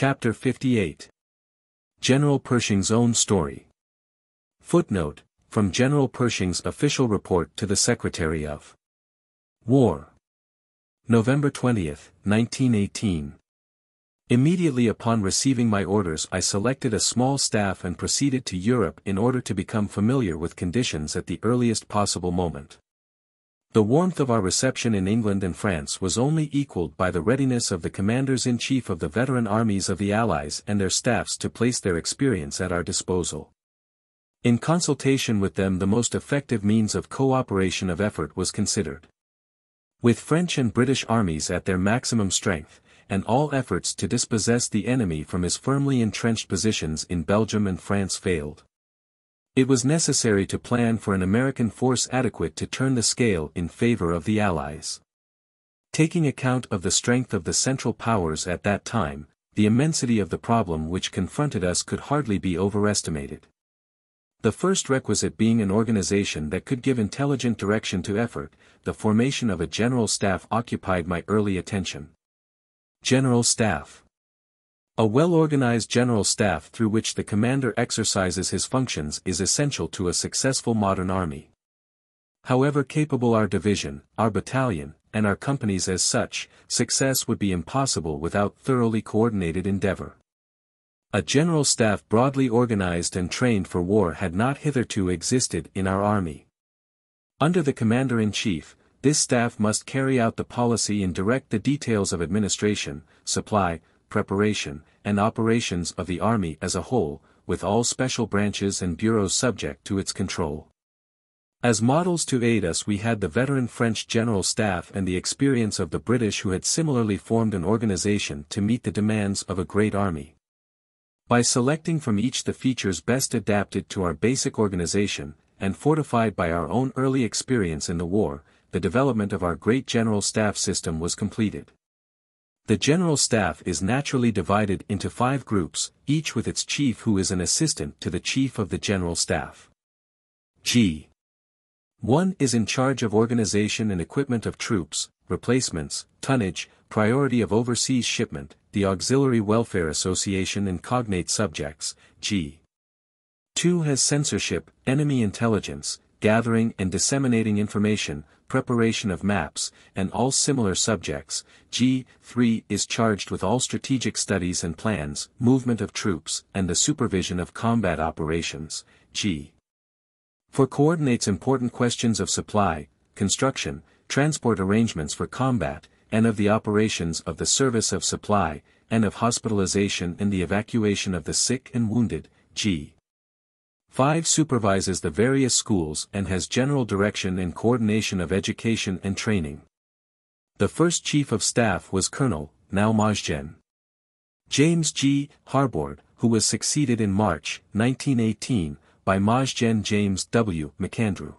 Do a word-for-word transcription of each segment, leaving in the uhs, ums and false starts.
Chapter fifty-eight. General Pershing's Own Story. Footnote, from General Pershing's official report to the Secretary of War. November twentieth, nineteen eighteen. Immediately upon receiving my orders I selected a small staff and proceeded to Europe in order to become familiar with conditions at the earliest possible moment. The warmth of our reception in England and France was only equaled by the readiness of the commanders-in-chief of the veteran armies of the Allies and their staffs to place their experience at our disposal. In consultation with them the most effective means of cooperation of effort was considered. With French and British armies at their maximum strength, and all efforts to dispossess the enemy from his firmly entrenched positions in Belgium and France failed. It was necessary to plan for an American force adequate to turn the scale in favor of the Allies. Taking account of the strength of the Central Powers at that time, the immensity of the problem which confronted us could hardly be overestimated. The first requisite being an organization that could give intelligent direction to effort, the formation of a general staff occupied my early attention. General staff. A well-organized general staff through which the commander exercises his functions is essential to a successful modern army. However capable our division, our battalion, and our companies as such, success would be impossible without thoroughly coordinated endeavor. A general staff broadly organized and trained for war had not hitherto existed in our army. Under the commander-in-chief, this staff must carry out the policy and direct the details of administration, supply, preparation, and operations of the army as a whole, with all special branches and bureaus subject to its control. As models to aid us we had the veteran French general staff and the experience of the British who had similarly formed an organization to meet the demands of a great army. By selecting from each the features best adapted to our basic organization, and fortified by our own early experience in the war, the development of our great general staff system was completed. The general staff is naturally divided into five groups, each with its chief who is an assistant to the chief of the general staff. G. one is in charge of organization and equipment of troops, replacements, tonnage, priority of overseas shipment, the Auxiliary Welfare Association and cognate subjects. G. two has censorship, enemy intelligence, gathering and disseminating information, preparation of maps, and all similar subjects. G three is charged with all strategic studies and plans, movement of troops, and the supervision of combat operations. G four coordinates important questions of supply, construction, transport arrangements for combat, and of the operations of the service of supply, and of hospitalization and the evacuation of the sick and wounded. G five supervises the various schools and has general direction and coordination of education and training. The first chief of staff was Colonel, now Major General James G. Harbord, who was succeeded in March nineteen eighteen, by Major General James W. McAndrew.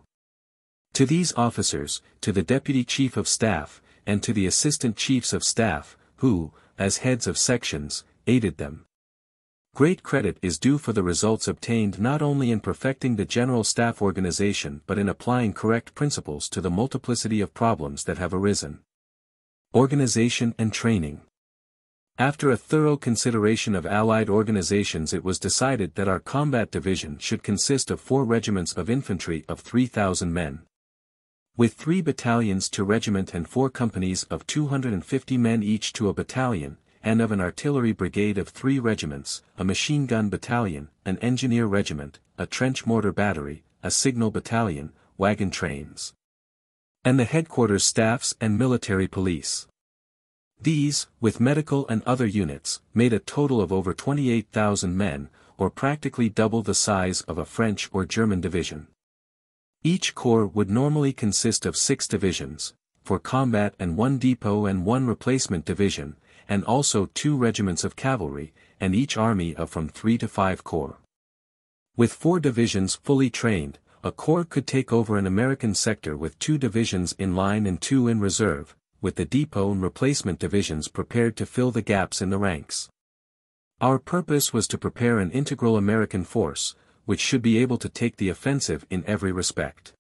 To these officers, to the deputy chief of staff, and to the assistant chiefs of staff, who, as heads of sections, aided them, great credit is due for the results obtained not only in perfecting the general staff organization but in applying correct principles to the multiplicity of problems that have arisen. Organization and training. After a thorough consideration of allied organizations it was decided that our combat division should consist of four regiments of infantry of three thousand men, with three battalions to regiment and four companies of two hundred fifty men each to a battalion, and of an artillery brigade of three regiments, a machine-gun battalion, an engineer regiment, a trench-mortar battery, a signal battalion, wagon trains, and the headquarters staffs and military police. These, with medical and other units, made a total of over twenty-eight thousand men, or practically double the size of a French or German division. Each corps would normally consist of six divisions, for combat and one depot and one replacement division, and also two regiments of cavalry, and each army of from three to five corps. With four divisions fully trained, a corps could take over an American sector with two divisions in line and two in reserve, with the depot and replacement divisions prepared to fill the gaps in the ranks. Our purpose was to prepare an integral American force, which should be able to take the offensive in every respect.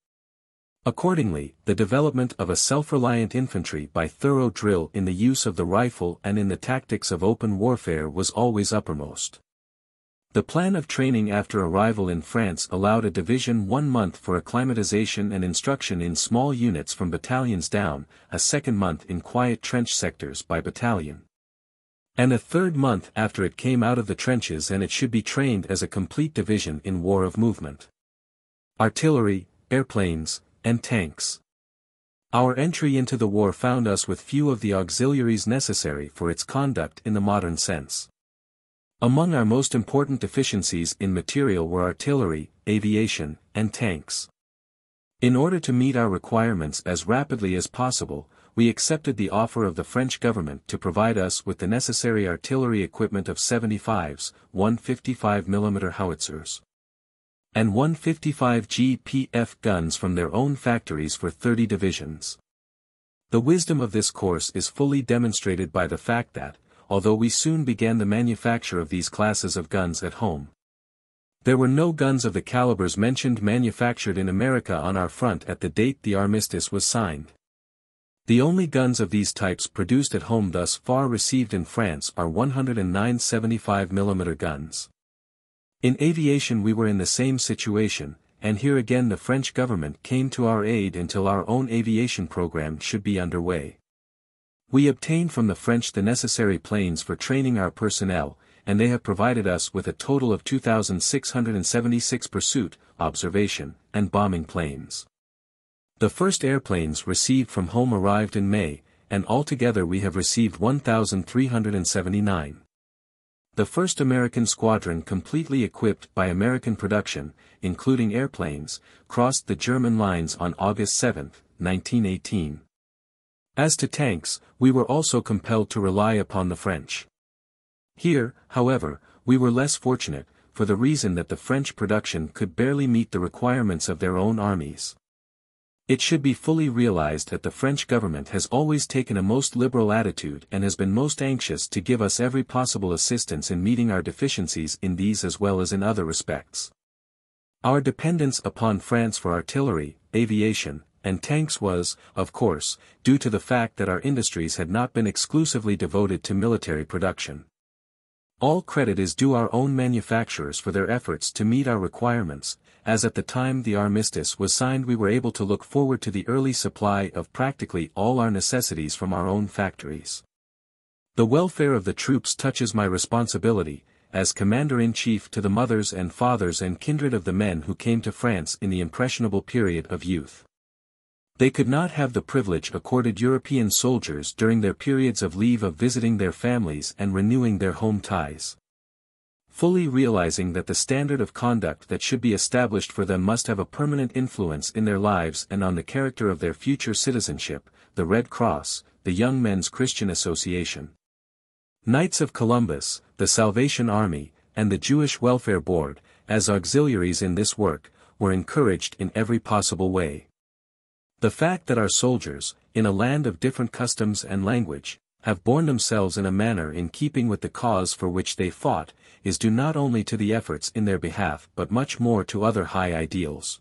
Accordingly, the development of a self-reliant infantry by thorough drill in the use of the rifle and in the tactics of open warfare was always uppermost. The plan of training after arrival in France allowed a division one month for acclimatization and instruction in small units from battalions down, a second month in quiet trench sectors by battalion, and a third month after it came out of the trenches, and it should be trained as a complete division in war of movement. Artillery, airplanes, and tanks. Our entry into the war found us with few of the auxiliaries necessary for its conduct in the modern sense. Among our most important deficiencies in material were artillery, aviation, and tanks. In order to meet our requirements as rapidly as possible, we accepted the offer of the French government to provide us with the necessary artillery equipment of seventy-fives, one fifty-five millimeter howitzers, and one fifty-five G P F guns from their own factories for thirty divisions. The wisdom of this course is fully demonstrated by the fact that, although we soon began the manufacture of these classes of guns at home, there were no guns of the calibers mentioned manufactured in America on our front at the date the armistice was signed. The only guns of these types produced at home thus far received in France are one oh nine seventy-five millimeter guns. In aviation we were in the same situation, and here again the French government came to our aid until our own aviation program should be underway. We obtained from the French the necessary planes for training our personnel, and they have provided us with a total of two thousand six hundred seventy-six pursuit, observation, and bombing planes. The first airplanes received from home arrived in May, and altogether we have received one thousand three hundred seventy-nine. The first American squadron completely equipped by American production, including airplanes, crossed the German lines on August seventh, nineteen eighteen. As to tanks, we were also compelled to rely upon the French. Here, however, we were less fortunate, for the reason that the French production could barely meet the requirements of their own armies. It should be fully realized that the French government has always taken a most liberal attitude and has been most anxious to give us every possible assistance in meeting our deficiencies in these as well as in other respects. Our dependence upon France for artillery, aviation, and tanks was, of course, due to the fact that our industries had not been exclusively devoted to military production. All credit is due our own manufacturers for their efforts to meet our requirements, as at the time the armistice was signed we were able to look forward to the early supply of practically all our necessities from our own factories. The welfare of the troops touches my responsibility, as Commander-in-Chief, to the mothers and fathers and kindred of the men who came to France in the impressionable period of youth. They could not have the privilege accorded European soldiers during their periods of leave of visiting their families and renewing their home ties. Fully realizing that the standard of conduct that should be established for them must have a permanent influence in their lives and on the character of their future citizenship, the Red Cross, the Young Men's Christian Association, Knights of Columbus, the Salvation Army, and the Jewish Welfare Board, as auxiliaries in this work, were encouraged in every possible way. The fact that our soldiers, in a land of different customs and language, have borne themselves in a manner in keeping with the cause for which they fought, is due not only to the efforts in their behalf but much more to other high ideals,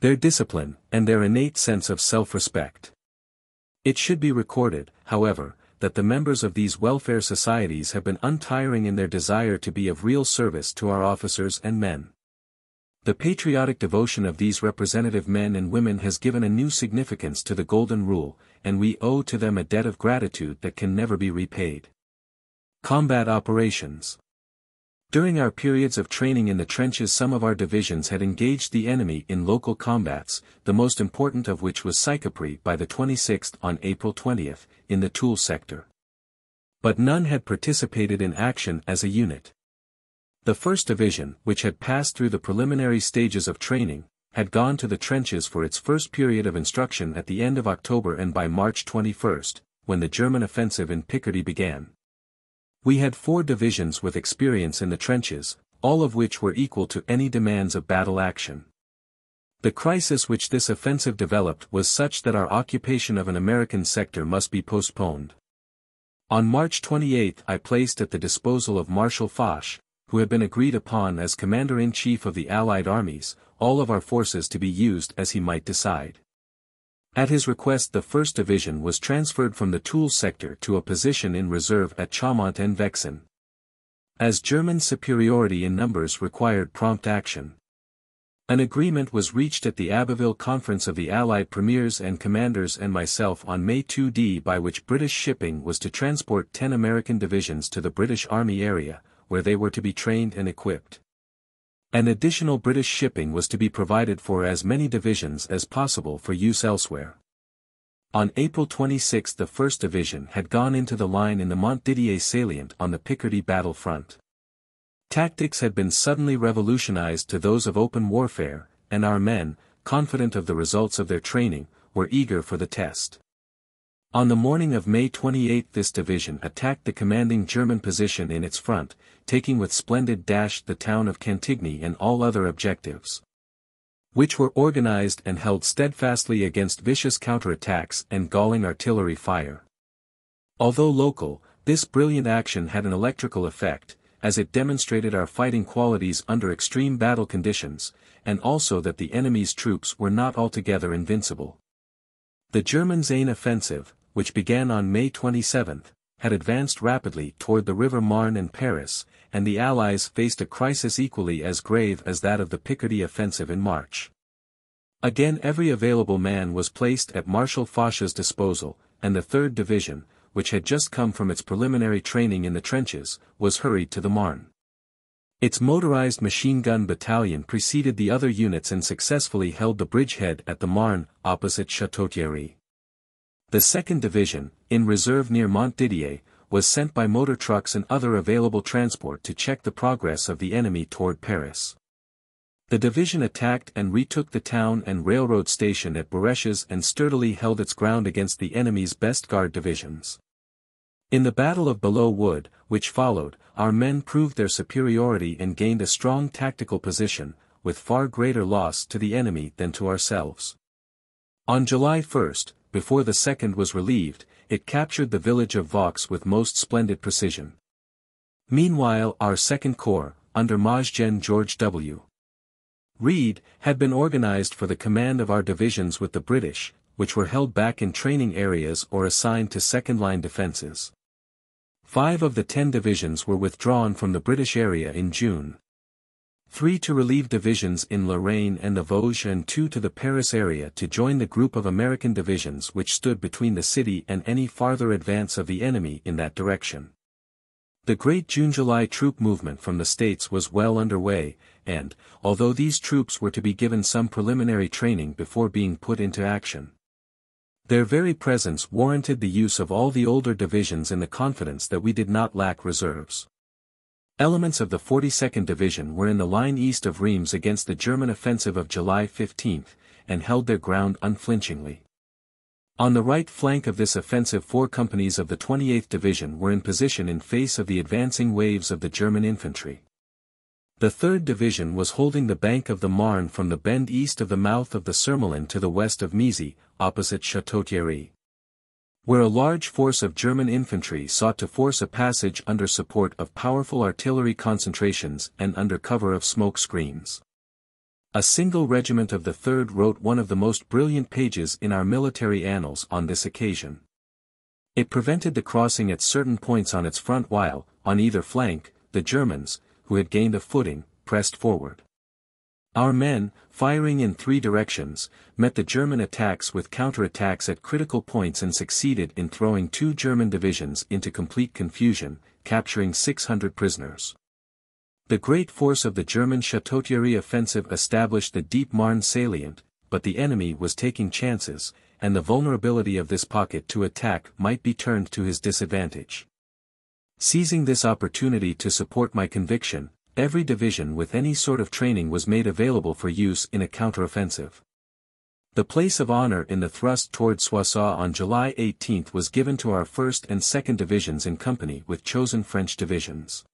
their discipline, and their innate sense of self-respect. It should be recorded, however, that the members of these welfare societies have been untiring in their desire to be of real service to our officers and men. The patriotic devotion of these representative men and women has given a new significance to the Golden Rule, and we owe to them a debt of gratitude that can never be repaid. Combat operations. During our periods of training in the trenches, some of our divisions had engaged the enemy in local combats, the most important of which was Sicapri by the twenty-sixth on April twentieth, in the Toul sector. But none had participated in action as a unit. The first Division, which had passed through the preliminary stages of training, had gone to the trenches for its first period of instruction at the end of October, and by March twenty-first, when the German offensive in Picardy began, we had four divisions with experience in the trenches, all of which were equal to any demands of battle action. The crisis which this offensive developed was such that our occupation of an American sector must be postponed. On March twenty-eighth I placed at the disposal of Marshal Foch, who have been agreed upon as commander-in-chief of the Allied armies, all of our forces to be used as he might decide. At his request, the first Division was transferred from the Toul sector to a position in reserve at Chaumont and Vexin. As German superiority in numbers required prompt action, an agreement was reached at the Abbeville Conference of the Allied premiers and commanders and myself on May second by which British shipping was to transport ten American divisions to the British Army area, where they were to be trained and equipped. An additional British shipping was to be provided for as many divisions as possible for use elsewhere. On April twenty-sixth, the first Division had gone into the line in the Montdidier salient on the Picardy battle front. Tactics had been suddenly revolutionized to those of open warfare, and our men, confident of the results of their training, were eager for the test. On the morning of May twenty-eighth, this division attacked the commanding German position in its front, taking with splendid dash the town of Cantigny and all other objectives, which were organized and held steadfastly against vicious counterattacks and galling artillery fire. Although local, this brilliant action had an electrical effect, as it demonstrated our fighting qualities under extreme battle conditions, and also that the enemy's troops were not altogether invincible. The German Seine offensive, which began on May twenty-seventh, had advanced rapidly toward the River Marne and Paris, and the Allies faced a crisis equally as grave as that of the Picardy offensive in March. Again, every available man was placed at Marshal Foch's disposal, and the third Division, which had just come from its preliminary training in the trenches, was hurried to the Marne. Its motorized machine-gun battalion preceded the other units and successfully held the bridgehead at the Marne, opposite Château-Thierry. The second Division, in reserve near Montdidier, was sent by motor trucks and other available transport to check the progress of the enemy toward Paris. The division attacked and retook the town and railroad station at Bouresches and sturdily held its ground against the enemy's best guard divisions. In the Battle of Belleau Wood, which followed, our men proved their superiority and gained a strong tactical position, with far greater loss to the enemy than to ourselves. On July first, before the second was relieved, it captured the village of Vaux with most splendid precision. Meanwhile, our Second Corps, under Major-General George W. Reed, had been organized for the command of our divisions with the British, which were held back in training areas or assigned to second-line defenses. Five of the ten divisions were withdrawn from the British area in June. Three to relieve divisions in Lorraine and the Vosges and two to the Paris area to join the group of American divisions which stood between the city and any farther advance of the enemy in that direction. The great June-July troop movement from the States was well underway, and, although these troops were to be given some preliminary training before being put into action, their very presence warranted the use of all the older divisions in the confidence that we did not lack reserves. Elements of the forty-second Division were in the line east of Reims against the German offensive of July fifteenth, and held their ground unflinchingly. On the right flank of this offensive, four companies of the twenty-eighth Division were in position in face of the advancing waves of the German infantry. The third Division was holding the bank of the Marne from the bend east of the mouth of the Surmelin to the west of Mezy, opposite Château-Thierry, where a large force of German infantry sought to force a passage under support of powerful artillery concentrations and under cover of smoke screens. A single regiment of the third wrote one of the most brilliant pages in our military annals on this occasion. It prevented the crossing at certain points on its front while, on either flank, the Germans, who had gained a footing, pressed forward. Our men, firing in three directions, met the German attacks with counterattacks at critical points and succeeded in throwing two German divisions into complete confusion, capturing six hundred prisoners. The great force of the German Château-Thierry offensive established the deep Marne salient, but the enemy was taking chances, and the vulnerability of this pocket to attack might be turned to his disadvantage. Seizing this opportunity to support my conviction, every division with any sort of training was made available for use in a counteroffensive. The place of honor in the thrust toward Soissons on July eighteenth was given to our first and second Divisions in company with chosen French divisions.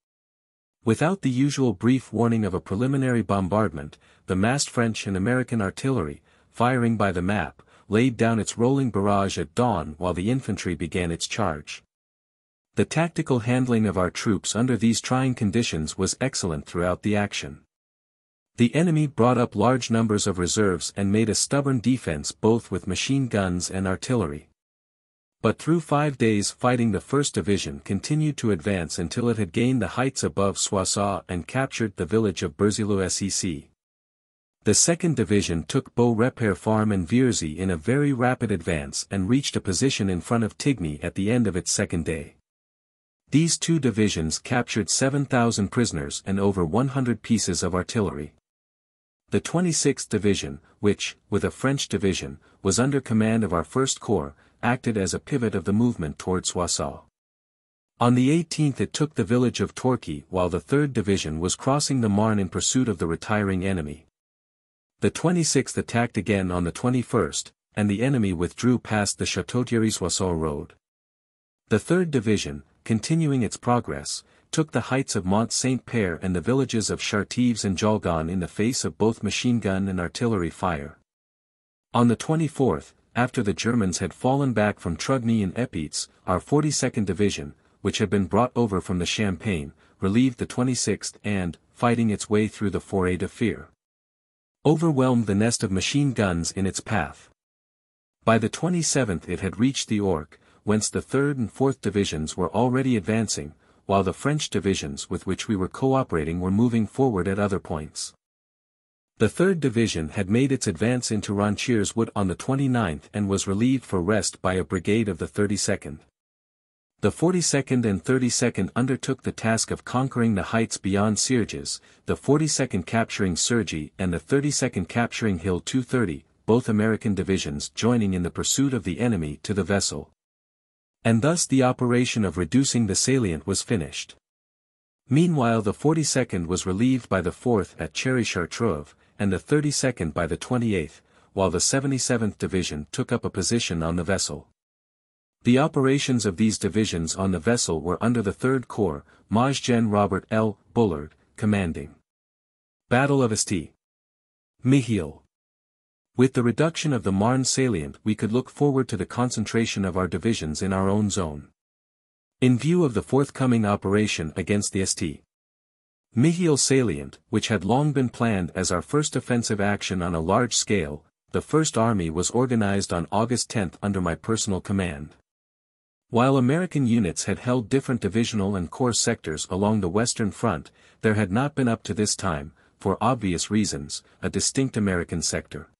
Without the usual brief warning of a preliminary bombardment, the massed French and American artillery, firing by the map, laid down its rolling barrage at dawn while the infantry began its charge. The tactical handling of our troops under these trying conditions was excellent throughout the action. The enemy brought up large numbers of reserves and made a stubborn defense both with machine guns and artillery. But through five days fighting, the first Division continued to advance until it had gained the heights above Soissons and captured the village of Berzillo-Sec. The second Division took Beau-Repaire Farm and Vierzy in a very rapid advance and reached a position in front of Tigny at the end of its second day. These two divisions captured seven thousand prisoners and over one hundred pieces of artillery. The twenty-sixth Division, which, with a French division, was under command of our First Corps, acted as a pivot of the movement toward Soissons. On the eighteenth it took the village of Torquay while the third Division was crossing the Marne in pursuit of the retiring enemy. The twenty-sixth attacked again on the twenty-first, and the enemy withdrew past the Chateau-Thierry-Soissons road. The third Division, continuing its progress, took the heights of Mont-Saint-Père and the villages of Chartives and Jalgon in the face of both machine gun and artillery fire. On the twenty-fourth, after the Germans had fallen back from Trugny and Epitz, our forty-second Division, which had been brought over from the Champagne, relieved the twenty-sixth and, fighting its way through the Forêt de Fère, overwhelmed the nest of machine guns in its path. By the twenty-seventh it had reached the Ourcq, whence the third and fourth Divisions were already advancing, while the French divisions with which we were cooperating were moving forward at other points. The third Division had made its advance into Ronchieres Wood on the twenty-ninth and was relieved for rest by a brigade of the thirty-second. The forty-second and thirty-second undertook the task of conquering the heights beyond Sierges, the forty-second capturing Cergy and the thirty-second capturing Hill two thirty, both American divisions joining in the pursuit of the enemy to the vessel. And thus the operation of reducing the salient was finished. Meanwhile the forty-second was relieved by the fourth at Cherry-Chartreuve, and the thirty-second by the twenty-eighth, while the seventy-seventh Division took up a position on the vessel. The operations of these divisions on the vessel were under the Third Corps, Maj. Gen. Robert L. Bullard, commanding. Battle of Esti. Mihil. With the reduction of the Marne salient we could look forward to the concentration of our divisions in our own zone. In view of the forthcoming operation against the St. Mihiel salient, which had long been planned as our first offensive action on a large scale, the First Army was organized on August tenth under my personal command. While American units had held different divisional and corps sectors along the Western Front, there had not been up to this time, for obvious reasons, a distinct American sector.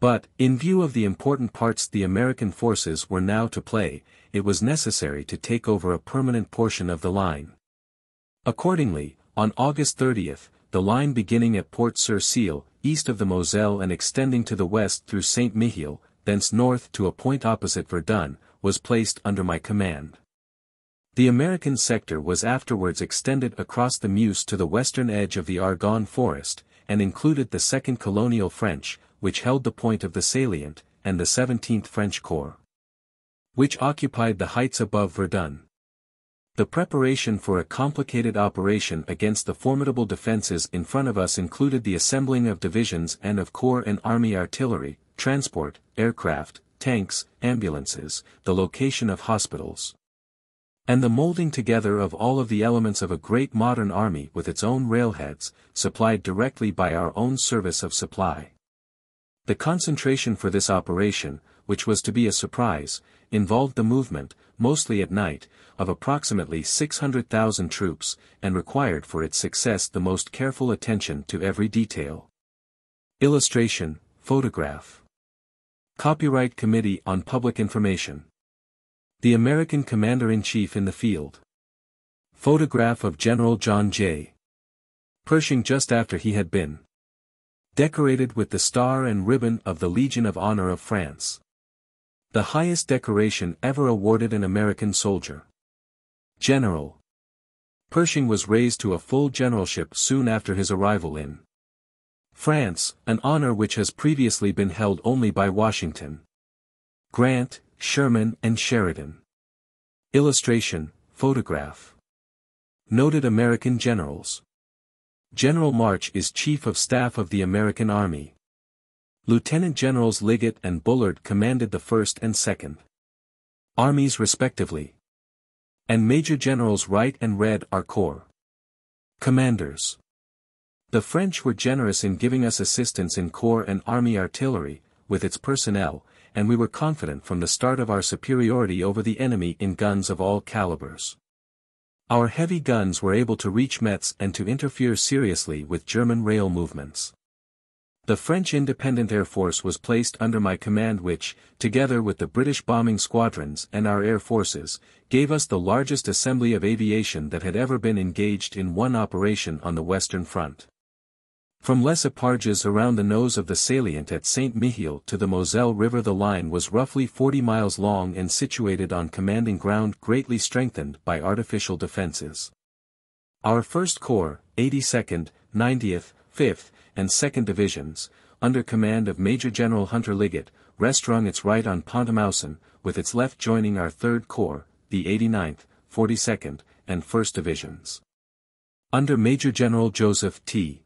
But, in view of the important parts the American forces were now to play, it was necessary to take over a permanent portion of the line. Accordingly, on August thirtieth, the line beginning at Port-sur-Seille, east of the Moselle and extending to the west through Saint Mihiel, thence north to a point opposite Verdun, was placed under my command. The American sector was afterwards extended across the Meuse to the western edge of the Argonne forest, and included the second Colonial French, which held the point of the salient, and the seventeenth French Corps, which occupied the heights above Verdun. The preparation for a complicated operation against the formidable defenses in front of us included the assembling of divisions and of corps and army artillery, transport, aircraft, tanks, ambulances, the location of hospitals, and the molding together of all of the elements of a great modern army with its own railheads, supplied directly by our own service of supply. The concentration for this operation, which was to be a surprise, involved the movement, mostly at night, of approximately six hundred thousand troops, and required for its success the most careful attention to every detail. Illustration, photograph. Copyright Committee on Public Information. The American Commander-in-Chief in the Field. Photograph of General John J. Pershing just after he had been decorated with the Star and Ribbon of the Legion of Honor of France, the highest decoration ever awarded an American soldier. General Pershing was raised to a full generalship soon after his arrival in France, an honor which has previously been held only by Washington, Grant, Sherman and Sheridan. Illustration, photograph. Noted American generals. General March is Chief of Staff of the American Army. Lieutenant Generals Liggett and Bullard commanded the first and second Armies respectively. and Major Generals Wright and Red are corps commanders. The French were generous in giving us assistance in corps and army artillery, with its personnel, and we were confident from the start of our superiority over the enemy in guns of all calibers. Our heavy guns were able to reach Metz and to interfere seriously with German rail movements. The French Independent Air Force was placed under my command which, together with the British bombing squadrons and our air forces, gave us the largest assembly of aviation that had ever been engaged in one operation on the Western Front. From Les Eparges around the nose of the salient at Saint Mihiel to the Moselle River, the line was roughly forty miles long and situated on commanding ground greatly strengthened by artificial defenses. Our first Corps, eighty-second, ninetieth, fifth, and second Divisions, under command of Major General Hunter Liggett, restrung its right on Pont-à-Mousson, with its left joining our third Corps, the eighty-ninth, forty-second, and first Divisions. Under Major General Joseph T.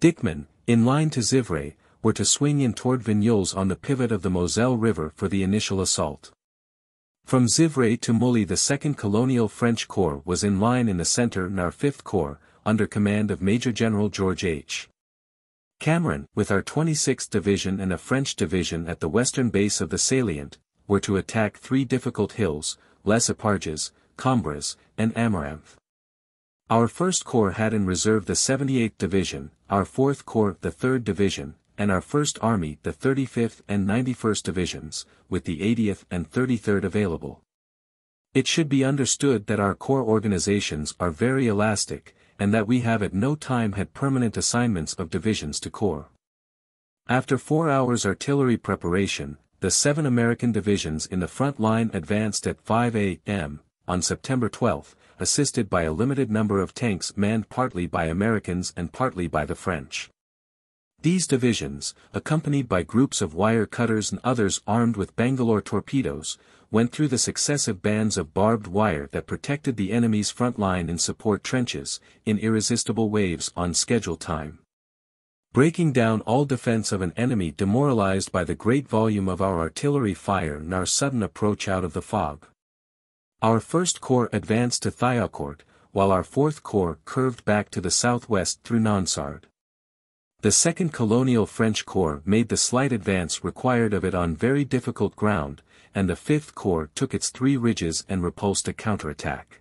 Dickman, in line to Zivray, were to swing in toward Vigneulles on the pivot of the Moselle River for the initial assault. From Zivray to Mully, the second Colonial French Corps was in line in the center, and our fifth Corps, under command of Major General George H. Cameron, with our twenty-sixth Division and a French division at the western base of the salient, were to attack three difficult hills, Les Eparges, Combres, and Amaranth. Our first Corps had in reserve the seventy-eighth Division, our fourth Corps the third Division, and our first Army the thirty-fifth and ninety-first Divisions, with the eightieth and thirty-third available. It should be understood that our Corps organizations are very elastic, and that we have at no time had permanent assignments of divisions to Corps. After four hours artillery preparation, the seven American divisions in the front line advanced at five A M on September twelfth, assisted by a limited number of tanks manned partly by Americans and partly by the French. These divisions, accompanied by groups of wire cutters and others armed with Bangalore torpedoes, went through the successive bands of barbed wire that protected the enemy's front line in support trenches, in irresistible waves on schedule time, breaking down all defense of an enemy demoralized by the great volume of our artillery fire and our sudden approach out of the fog. Our first Corps advanced to Thiaucourt, while our fourth Corps curved back to the southwest through Nonsard. The second Colonial French Corps made the slight advance required of it on very difficult ground, and the fifth Corps took its three ridges and repulsed a counterattack.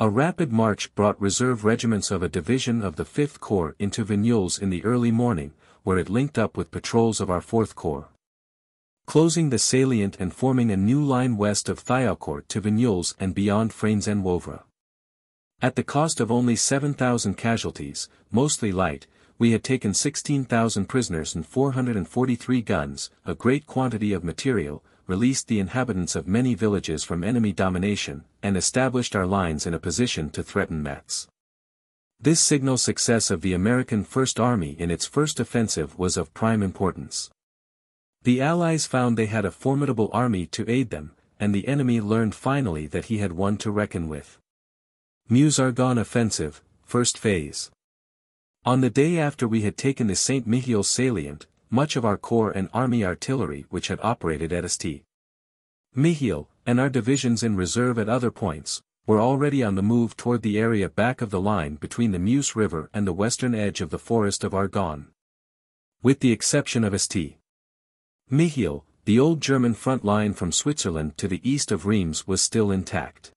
A rapid march brought reserve regiments of a division of the fifth Corps into Vigneulles in the early morning, where it linked up with patrols of our fourth Corps, closing the salient and forming a new line west of Thiaucourt to Vigneulles and beyond Frasnes-en-Woevre. At the cost of only seven thousand casualties, mostly light, we had taken sixteen thousand prisoners and four hundred forty-three guns, a great quantity of material, released the inhabitants of many villages from enemy domination, and established our lines in a position to threaten Metz. This signal success of the American First Army in its first offensive was of prime importance. The Allies found they had a formidable army to aid them, and the enemy learned finally that he had one to reckon with. Meuse-Argonne Offensive, First Phase. On the day after we had taken the Saint Mihiel salient, much of our corps and army artillery which had operated at Saint Mihiel, and our divisions in reserve at other points, were already on the move toward the area back of the line between the Meuse River and the western edge of the forest of Argonne. With the exception of Saint Mihiel, the old German front line from Switzerland to the east of Reims was still intact.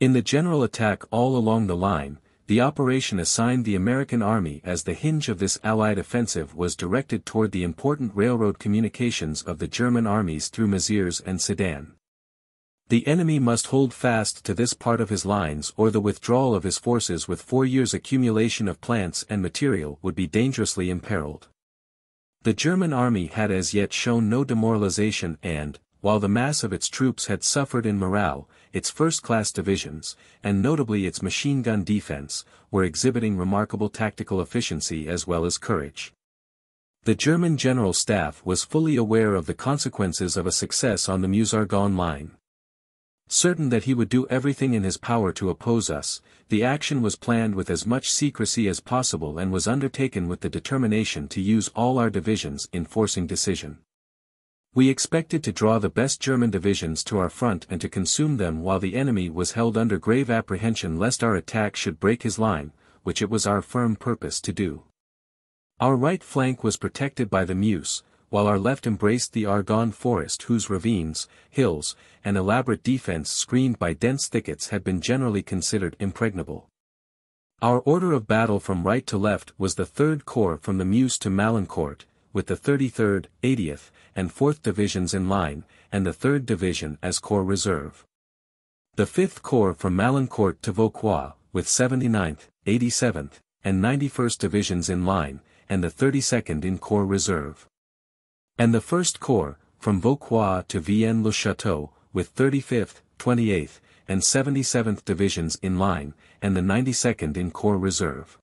In the general attack all along the line, the operation assigned the American army as the hinge of this Allied offensive was directed toward the important railroad communications of the German armies through Mezieres and Sedan. The enemy must hold fast to this part of his lines, or the withdrawal of his forces with four years' accumulation of plants and material would be dangerously imperiled. The German army had as yet shown no demoralization and, while the mass of its troops had suffered in morale, its first-class divisions, and notably its machine-gun defense, were exhibiting remarkable tactical efficiency as well as courage. The German General Staff was fully aware of the consequences of a success on the Meuse-Argonne line. Certain that he would do everything in his power to oppose us, the action was planned with as much secrecy as possible and was undertaken with the determination to use all our divisions in forcing decision. We expected to draw the best German divisions to our front and to consume them while the enemy was held under grave apprehension lest our attack should break his line, which it was our firm purpose to do. Our right flank was protected by the Meuse, while our left embraced the Argonne forest whose ravines, hills, and elaborate defense screened by dense thickets had been generally considered impregnable. Our order of battle from right to left was the Third Corps from the Meuse to Malancourt, with the thirty-third, eightieth, and fourth Divisions in line, and the third Division as Corps Reserve. The fifth Corps from Malancourt to Vauquois, with seventy-ninth, eighty-seventh, and ninety-first Divisions in line, and the thirty-second in Corps Reserve. And the first Corps, from Vauquois to Vienne-le-Château, with thirty-fifth, twenty-eighth, and seventy-seventh Divisions in line, and the ninety-second in Corps Reserve.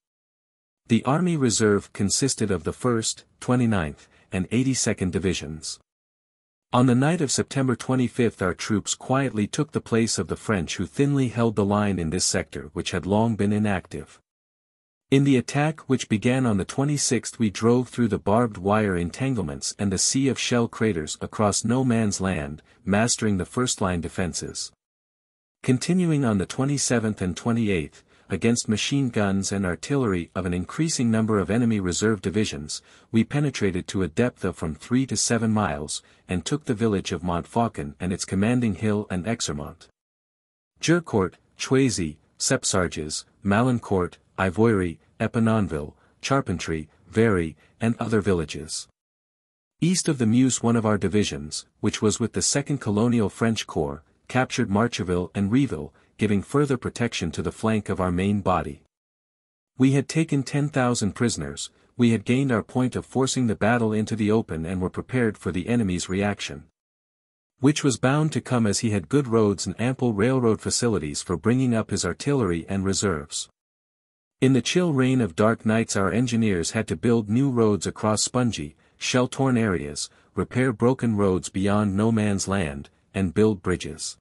The Army Reserve consisted of the first, twenty-ninth, and eighty-second Divisions. On the night of September twenty-fifth our troops quietly took the place of the French who thinly held the line in this sector which had long been inactive. In the attack which began on the twenty-sixth we drove through the barbed wire entanglements and the sea of shell craters across no man's land, mastering the first-line defenses. Continuing on the twenty-seventh and twenty-eighth, against machine guns and artillery of an increasing number of enemy reserve divisions, we penetrated to a depth of from three to seven miles, and took the village of Montfaucon and its commanding hill and Exermont. Gercourt, Choisy, Sepsarges, Malancourt, Ivoiry, Epinonville, Charpentry, Very, and other villages. East of the Meuse one of our divisions, which was with the second Colonial French Corps, captured Marcherville and Rieville, giving further protection to the flank of our main body. We had taken ten thousand prisoners, we had gained our point of forcing the battle into the open and were prepared for the enemy's reaction, which was bound to come as he had good roads and ample railroad facilities for bringing up his artillery and reserves. In the chill rain of dark nights our engineers had to build new roads across spongy, shell-torn areas, repair broken roads beyond no man's land, and build bridges.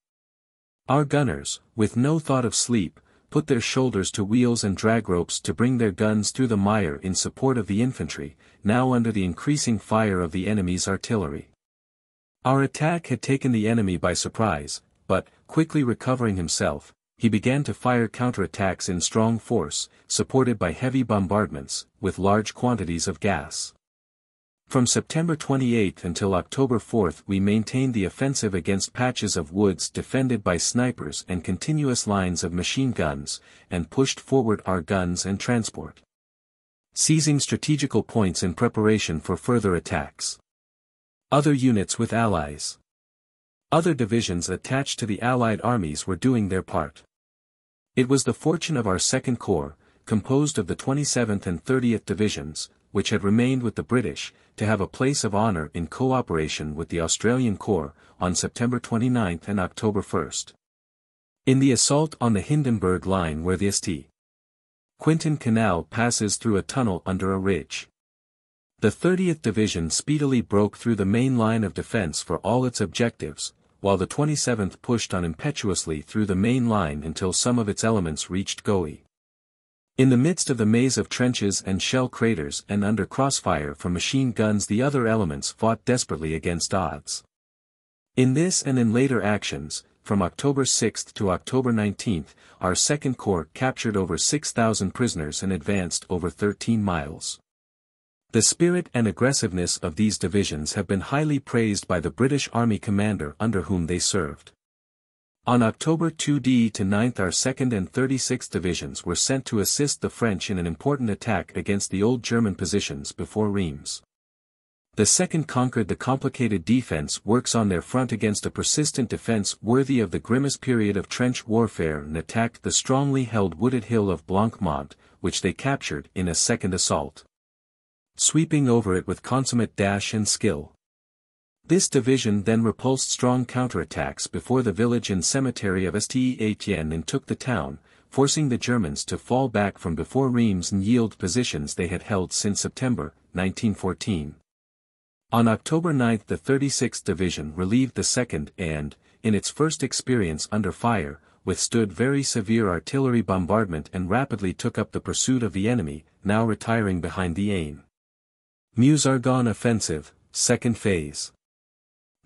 Our gunners, with no thought of sleep, put their shoulders to wheels and drag ropes to bring their guns through the mire in support of the infantry, now under the increasing fire of the enemy's artillery. Our attack had taken the enemy by surprise, but, quickly recovering himself, he began to fire counterattacks in strong force, supported by heavy bombardments, with large quantities of gas. From September twenty-eighth until October fourth we maintained the offensive against patches of woods defended by snipers and continuous lines of machine guns, and pushed forward our guns and transport, seizing strategical points in preparation for further attacks. Other units with allies. Other divisions attached to the Allied armies were doing their part. It was the fortune of our Second Corps, composed of the twenty-seventh and thirtieth Divisions, which had remained with the British, to have a place of honor in cooperation with the Australian Corps, on September twenty-ninth and October first. In the assault on the Hindenburg Line where the Saint Quentin Canal passes through a tunnel under a ridge, the thirtieth Division speedily broke through the main line of defense for all its objectives, while the twenty-seventh pushed on impetuously through the main line until some of its elements reached Goey. In the midst of the maze of trenches and shell craters and under crossfire from machine guns the other elements fought desperately against odds. In this and in later actions, from October sixth to October nineteenth, our Second Corps captured over six thousand prisoners and advanced over thirteen miles. The spirit and aggressiveness of these divisions have been highly praised by the British Army commander under whom they served. On October second to ninth our second and thirty-sixth Divisions were sent to assist the French in an important attack against the old German positions before Reims. The second conquered the complicated defense works on their front against a persistent defense worthy of the grimmest period of trench warfare and attacked the strongly held wooded hill of Blancmont, which they captured in a second assault, sweeping over it with consummate dash and skill. This division then repulsed strong counterattacks before the village and cemetery of Saint Etienne and took the town, forcing the Germans to fall back from before Reims and yield positions they had held since September nineteen fourteen. On October ninth the thirty-sixth Division relieved the second and, in its first experience under fire, withstood very severe artillery bombardment and rapidly took up the pursuit of the enemy, now retiring behind the Aisne. Meuse-Argonne Offensive, Second Phase.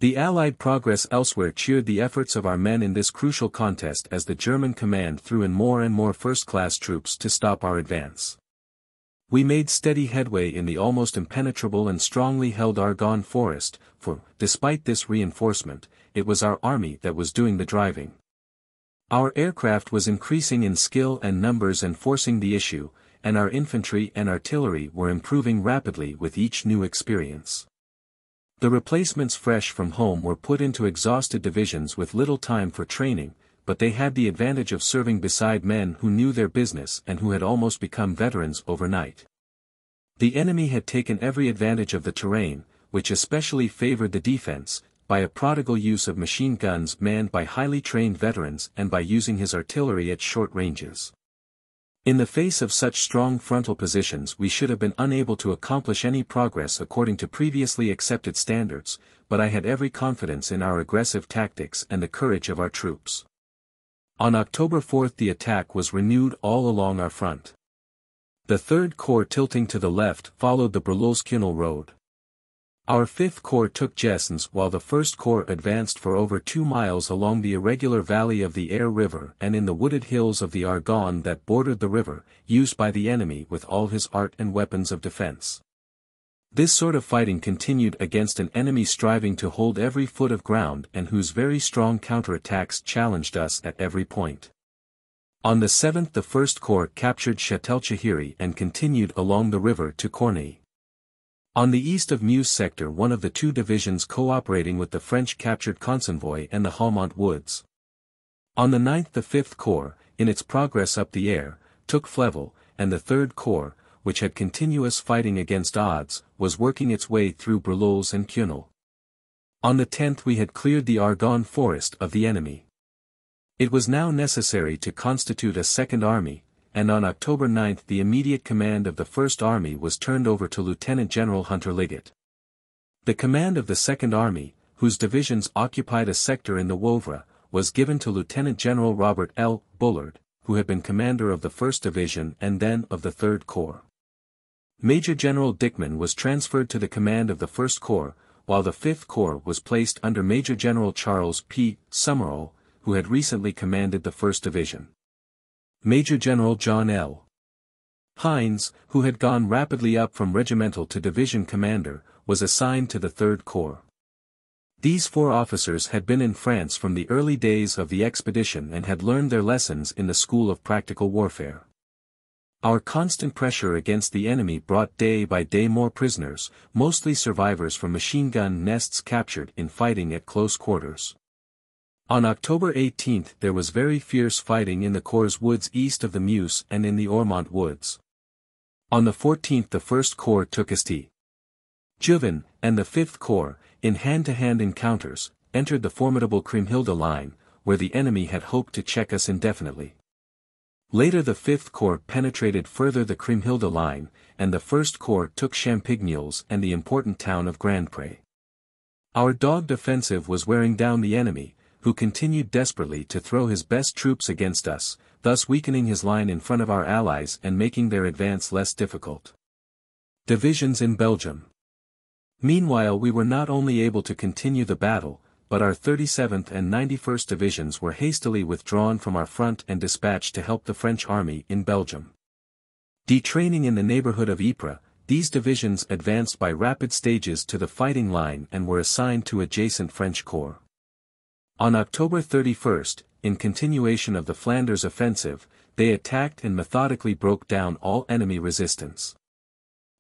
The Allied progress elsewhere cheered the efforts of our men in this crucial contest as the German command threw in more and more first-class troops to stop our advance. We made steady headway in the almost impenetrable and strongly held Argonne forest, for, despite this reinforcement, it was our army that was doing the driving. Our aircraft was increasing in skill and numbers and forcing the issue, and our infantry and artillery were improving rapidly with each new experience. The replacements fresh from home were put into exhausted divisions with little time for training, but they had the advantage of serving beside men who knew their business and who had almost become veterans overnight. The enemy had taken every advantage of the terrain, which especially favored the defense, by a prodigal use of machine guns manned by highly trained veterans and by using his artillery at short ranges. In the face of such strong frontal positions we should have been unable to accomplish any progress according to previously accepted standards, but I had every confidence in our aggressive tactics and the courage of our troops. On October fourth the attack was renewed all along our front. The Third Corps tilting to the left followed the Breloz-Cunel Road. Our Fifth Corps took Jessens while the First Corps advanced for over two miles along the irregular valley of the Aire River and in the wooded hills of the Argonne that bordered the river, used by the enemy with all his art and weapons of defense. This sort of fighting continued against an enemy striving to hold every foot of ground and whose very strong counterattacks challenged us at every point. On the seventh the First Corps captured Châtel-Chahiri and continued along the river to Corny. On the east of Meuse sector one of the two divisions cooperating with the French captured Consenvoy and the Haumont Woods. On the ninth the Fifth Corps, in its progress up the Aire, took Fleval, and the Third Corps, which had continuous fighting against odds, was working its way through Breloz and Cunel. On the tenth we had cleared the Argonne forest of the enemy. It was now necessary to constitute a second army, and on October ninth the immediate command of the First Army was turned over to Lieutenant General Hunter Liggett. The command of the Second Army, whose divisions occupied a sector in the Woevre, was given to Lieutenant General Robert L. Bullard, who had been commander of the First Division and then of the Third Corps. Major General Dickman was transferred to the command of the First Corps, while the Fifth Corps was placed under Major General Charles P. Summerall, who had recently commanded the First Division. Major General John L. Hines, who had gone rapidly up from regimental to division commander, was assigned to the Third Corps. These four officers had been in France from the early days of the expedition and had learned their lessons in the school of practical warfare. Our constant pressure against the enemy brought day by day more prisoners, mostly survivors from machine gun nests captured in fighting at close quarters. On October eighteenth there was very fierce fighting in the Corps' woods east of the Meuse and in the Ormont woods. On the fourteenth the First Corps took St. Juvin, and the Fifth Corps, in hand-to-hand encounters, entered the formidable Kriemhilde line, where the enemy had hoped to check us indefinitely. Later the Fifth Corps penetrated further the Kriemhilde line, and the First Corps took Champignols and the important town of Grandpré. Our dogged offensive was wearing down the enemy, who continued desperately to throw his best troops against us, thus weakening his line in front of our allies and making their advance less difficult. Divisions in Belgium. Meanwhile we were not only able to continue the battle, but our thirty-seventh and ninety-first divisions were hastily withdrawn from our front and dispatched to help the French army in Belgium. Detraining in the neighborhood of Ypres, these divisions advanced by rapid stages to the fighting line and were assigned to adjacent French corps. On October thirty-first, in continuation of the Flanders offensive, they attacked and methodically broke down all enemy resistance.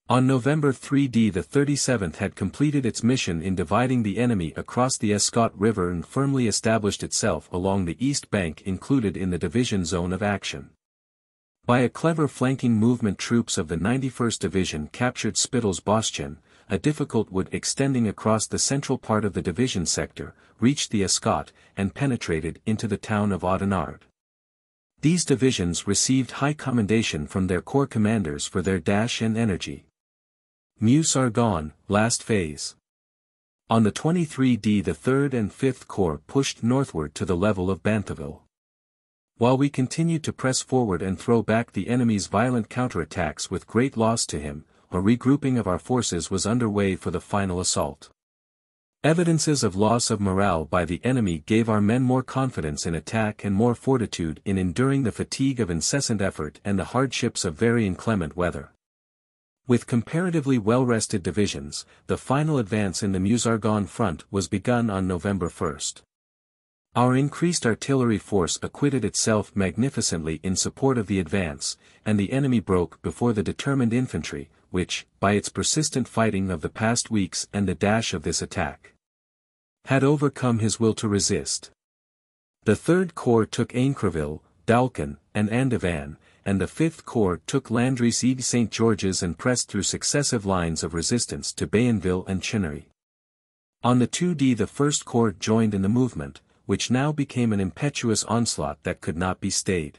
On November third the thirty-seventh had completed its mission in dividing the enemy across the Escaut River and firmly established itself along the east bank included in the division zone of action. By a clever flanking movement troops of the ninety-first Division captured Spittles-Boschen, a difficult wood extending across the central part of the division sector, reached the Escaut, and penetrated into the town of Audenarde. These divisions received high commendation from their corps commanders for their dash and energy. Meuse-Argonne, last phase. On the twenty-third the third and fifth Corps pushed northward to the level of Bantheville. While we continued to press forward and throw back the enemy's violent counterattacks with great loss to him, a regrouping of our forces was underway for the final assault. Evidences of loss of morale by the enemy gave our men more confidence in attack and more fortitude in enduring the fatigue of incessant effort and the hardships of very inclement weather. With comparatively well-rested divisions, the final advance in the Meuse-Argonne front was begun on November first. Our increased artillery force acquitted itself magnificently in support of the advance, and the enemy broke before the determined infantry, which, by its persistent fighting of the past weeks and the dash of this attack, had overcome his will to resist. The Third Corps took Aincreville, Dalkin, and Andevan, and the Fifth Corps took Landrecies Saint George's and pressed through successive lines of resistance to Bayonville and Chinnery. On the second of December the First Corps joined in the movement, which now became an impetuous onslaught that could not be stayed.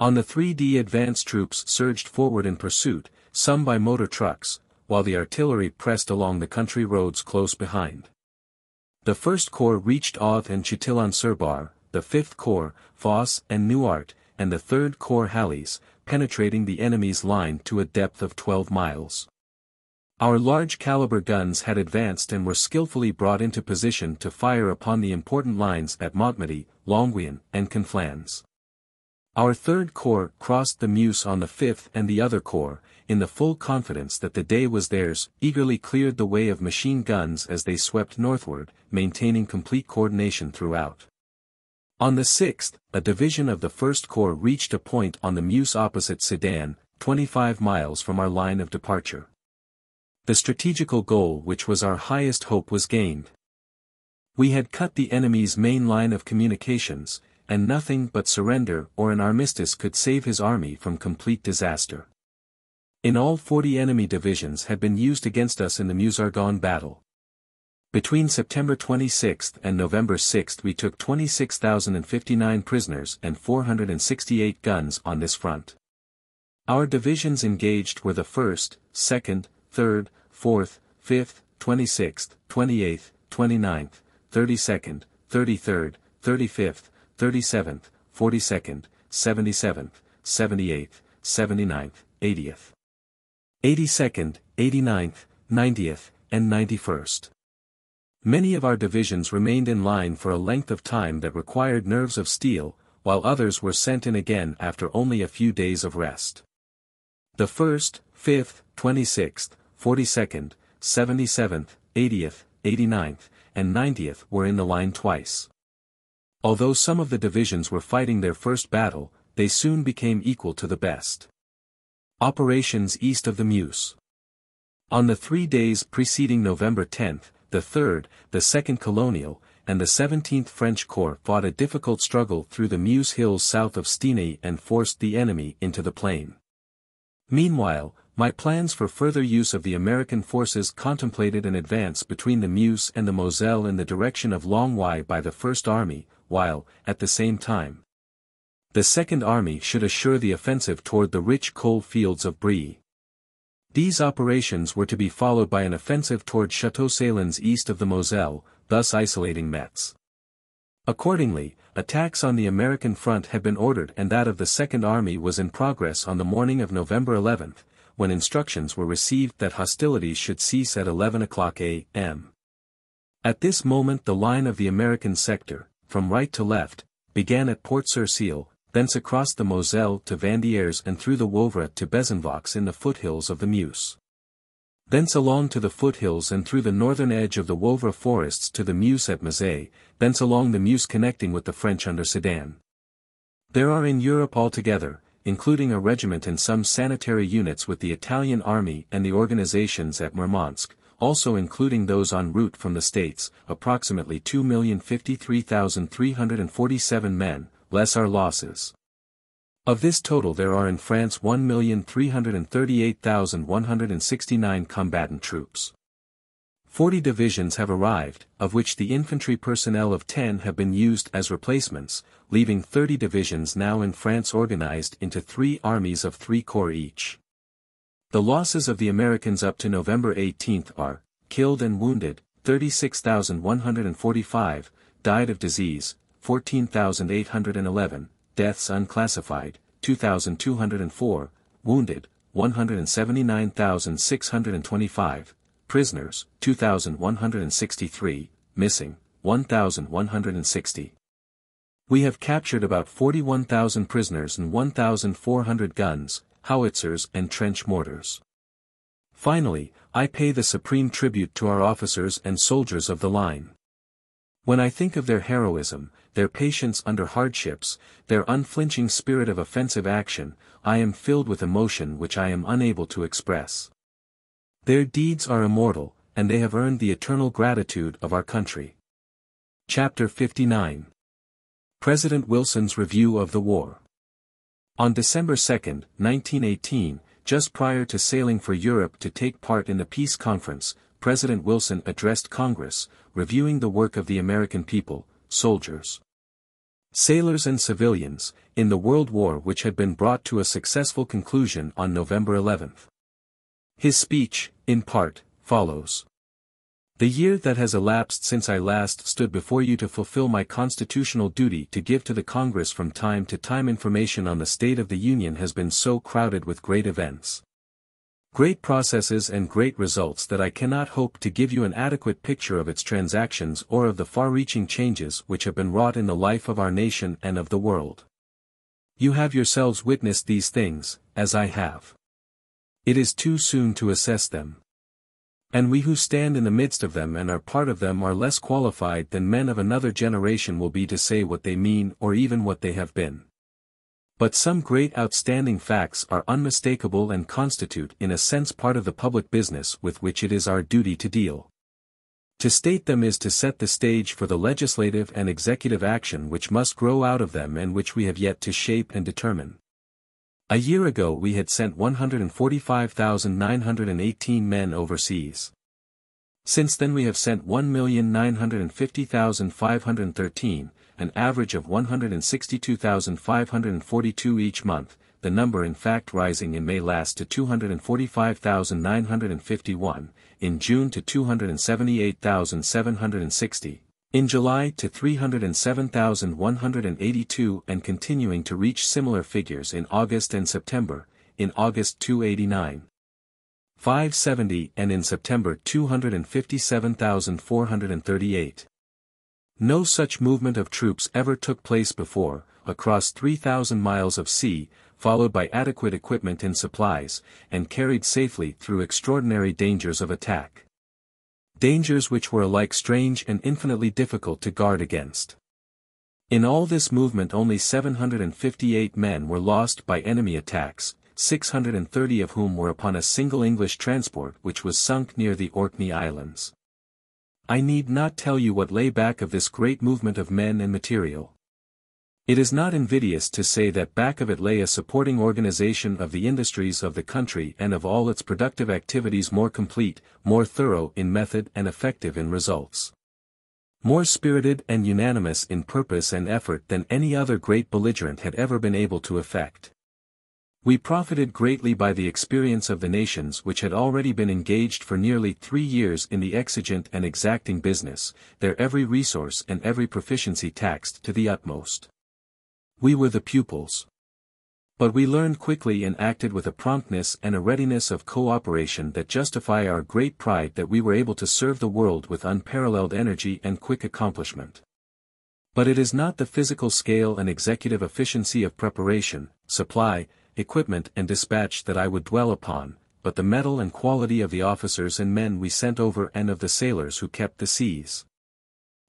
On the third of December advance troops surged forward in pursuit, some by motor trucks, while the artillery pressed along the country roads close behind. The First Corps reached Auth and Châtillon-sur-Bar, the Fifth Corps, Fosse and Nouart, and the Third Corps Halles, penetrating the enemy's line to a depth of twelve miles. Our large-caliber guns had advanced and were skillfully brought into position to fire upon the important lines at Montmedy, Longuyon, and Conflans. Our Third Corps crossed the Meuse on the fifth and the other corps, in the full confidence that the day was theirs, eagerly cleared the way of machine guns as they swept northward, maintaining complete coordination throughout. On the sixth, a division of the First Corps reached a point on the Meuse opposite Sedan, twenty-five miles from our line of departure. The strategical goal which was our highest hope was gained. We had cut the enemy's main line of communications, and nothing but surrender or an armistice could save his army from complete disaster. In all forty enemy divisions had been used against us in the Meuse-Argonne battle. Between September twenty-sixth and November sixth we took twenty-six thousand fifty-nine prisoners and four hundred sixty-eight guns on this front. Our divisions engaged were the first, second, third, fourth, fifth, twenty-sixth, twenty-eighth, twenty-ninth, thirty-second, thirty-third, thirty-fifth, thirty-seventh, forty-second, seventy-seventh, seventy-eighth, seventy-ninth, eightieth, eighty-second, eighty-ninth, ninetieth, and ninety-first. Many of our divisions remained in line for a length of time that required nerves of steel, while others were sent in again after only a few days of rest. The first, fifth, twenty-sixth, forty-second, seventy-seventh, eightieth, eighty-ninth, and ninetieth were in the line twice. Although some of the divisions were fighting their first battle, they soon became equal to the best. Operations east of the Meuse. On the three days preceding November tenth, the third, the second Colonial, and the seventeenth French Corps fought a difficult struggle through the Meuse hills south of Stenay and forced the enemy into the plain. Meanwhile, my plans for further use of the American forces contemplated an advance between the Meuse and the Moselle in the direction of Longwy by the First Army, while, at the same time, the Second Army should assure the offensive toward the rich coal fields of Brie. These operations were to be followed by an offensive toward Chateau Salins east of the Moselle, thus isolating Metz. Accordingly, attacks on the American front had been ordered and that of the Second Army was in progress on the morning of November eleventh, when instructions were received that hostilities should cease at eleven o'clock a m At this moment the line of the American sector, from right to left, began at Port-sur-Seille, thence across the Moselle to Vandières and through the Woevre to Besenvox in the foothills of the Meuse. Thence along to the foothills and through the northern edge of the Woevre forests to the Meuse at Mazay, thence along the Meuse connecting with the French under Sedan. There are in Europe altogether, including a regiment and some sanitary units with the Italian army and the organizations at Murmansk, also including those en route from the States, approximately two million fifty-three thousand three hundred forty-seven men, less our losses. Of this total there are in France one million three hundred thirty-eight thousand one hundred sixty-nine combatant troops. Forty divisions have arrived, of which the infantry personnel of ten have been used as replacements, leaving thirty divisions now in France organized into three armies of three corps each. The losses of the Americans up to November eighteenth are, killed and wounded, thirty-six thousand one hundred forty-five, died of disease, fourteen thousand eight hundred eleven, deaths unclassified, two thousand two hundred four, wounded, one hundred seventy-nine thousand six hundred twenty-five, prisoners, two thousand one hundred sixty-three, missing, one thousand one hundred sixty. We have captured about forty-one thousand prisoners and one thousand four hundred guns, howitzers and trench mortars. Finally, I pay the supreme tribute to our officers and soldiers of the line. When I think of their heroism, their patience under hardships, their unflinching spirit of offensive action, I am filled with emotion which I am unable to express. Their deeds are immortal, and they have earned the eternal gratitude of our country. Chapter fifty-nine. President Wilson's Review of the War. On December second, nineteen eighteen, just prior to sailing for Europe to take part in the peace conference, President Wilson addressed Congress, reviewing the work of the American people, soldiers, sailors and civilians, in the World War which had been brought to a successful conclusion on November eleventh. His speech, in part, follows. The year that has elapsed since I last stood before you to fulfill my constitutional duty to give to the Congress from time to time information on the state of the Union has been so crowded with great events, great processes and great results that I cannot hope to give you an adequate picture of its transactions or of the far-reaching changes which have been wrought in the life of our nation and of the world. You have yourselves witnessed these things, as I have. It is too soon to assess them. And we who stand in the midst of them and are part of them are less qualified than men of another generation will be to say what they mean or even what they have been. But some great outstanding facts are unmistakable and constitute in a sense part of the public business with which it is our duty to deal. To state them is to set the stage for the legislative and executive action which must grow out of them and which we have yet to shape and determine. A year ago we had sent one hundred forty-five thousand nine hundred eighteen men overseas. Since then we have sent one million nine hundred fifty thousand five hundred thirteen, an average of one hundred sixty-two thousand five hundred forty-two each month, the number in fact rising in May last to two hundred forty-five thousand nine hundred fifty-one, in June to two hundred seventy-eight thousand seven hundred sixty. In July to three hundred seven thousand one hundred eighty-two and continuing to reach similar figures in August and September, in August two eighty-nine thousand five hundred seventy and in September two hundred fifty-seven thousand four hundred thirty-eight. No such movement of troops ever took place before, across three thousand miles of sea, followed by adequate equipment and supplies, and carried safely through extraordinary dangers of attack. Dangers which were alike strange and infinitely difficult to guard against. In all this movement only seven hundred fifty-eight men were lost by enemy attacks, six hundred thirty of whom were upon a single English transport which was sunk near the Orkney Islands. I need not tell you what lay back of this great movement of men and material. It is not invidious to say that back of it lay a supporting organization of the industries of the country and of all its productive activities, more complete, more thorough in method and effective in results, more spirited and unanimous in purpose and effort than any other great belligerent had ever been able to effect. We profited greatly by the experience of the nations which had already been engaged for nearly three years in the exigent and exacting business, their every resource and every proficiency taxed to the utmost. We were the pupils. But we learned quickly and acted with a promptness and a readiness of cooperation that justify our great pride that we were able to serve the world with unparalleled energy and quick accomplishment. But it is not the physical scale and executive efficiency of preparation, supply, equipment and dispatch that I would dwell upon, but the mettle and quality of the officers and men we sent over and of the sailors who kept the seas,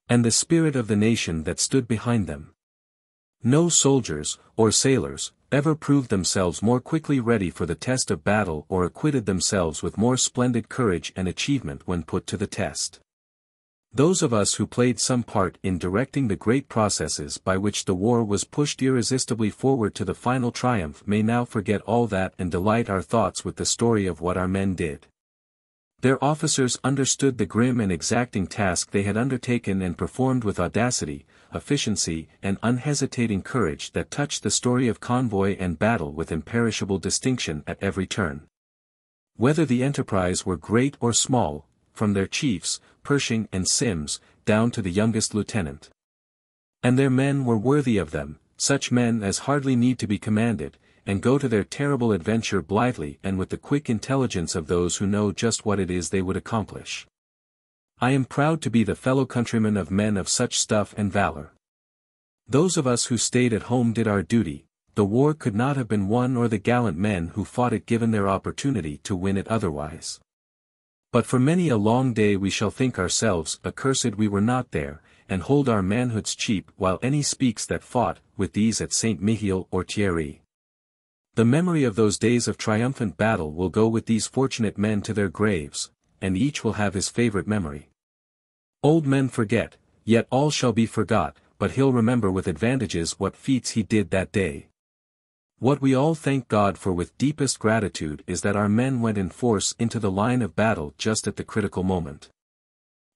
and the spirit of the nation that stood behind them. No soldiers, or sailors, ever proved themselves more quickly ready for the test of battle or acquitted themselves with more splendid courage and achievement when put to the test. Those of us who played some part in directing the great processes by which the war was pushed irresistibly forward to the final triumph may now forget all that and delight our thoughts with the story of what our men did. Their officers understood the grim and exacting task they had undertaken and performed with audacity, efficiency and unhesitating courage that touched the story of convoy and battle with imperishable distinction at every turn. Whether the enterprise were great or small, from their chiefs, Pershing and Simms, down to the youngest lieutenant. And their men were worthy of them, such men as hardly need to be commanded, and go to their terrible adventure blithely and with the quick intelligence of those who know just what it is they would accomplish. I am proud to be the fellow countryman of men of such stuff and valor. Those of us who stayed at home did our duty. The war could not have been won or the gallant men who fought it given their opportunity to win it otherwise. But for many a long day we shall think ourselves accursed we were not there, and hold our manhoods cheap while any speaks that fought with these at Saint Mihiel or Thierry. The memory of those days of triumphant battle will go with these fortunate men to their graves, and each will have his favorite memory. Old men forget, yet all shall be forgot, but he'll remember with advantages what feats he did that day. What we all thank God for with deepest gratitude is that our men went in force into the line of battle just at the critical moment,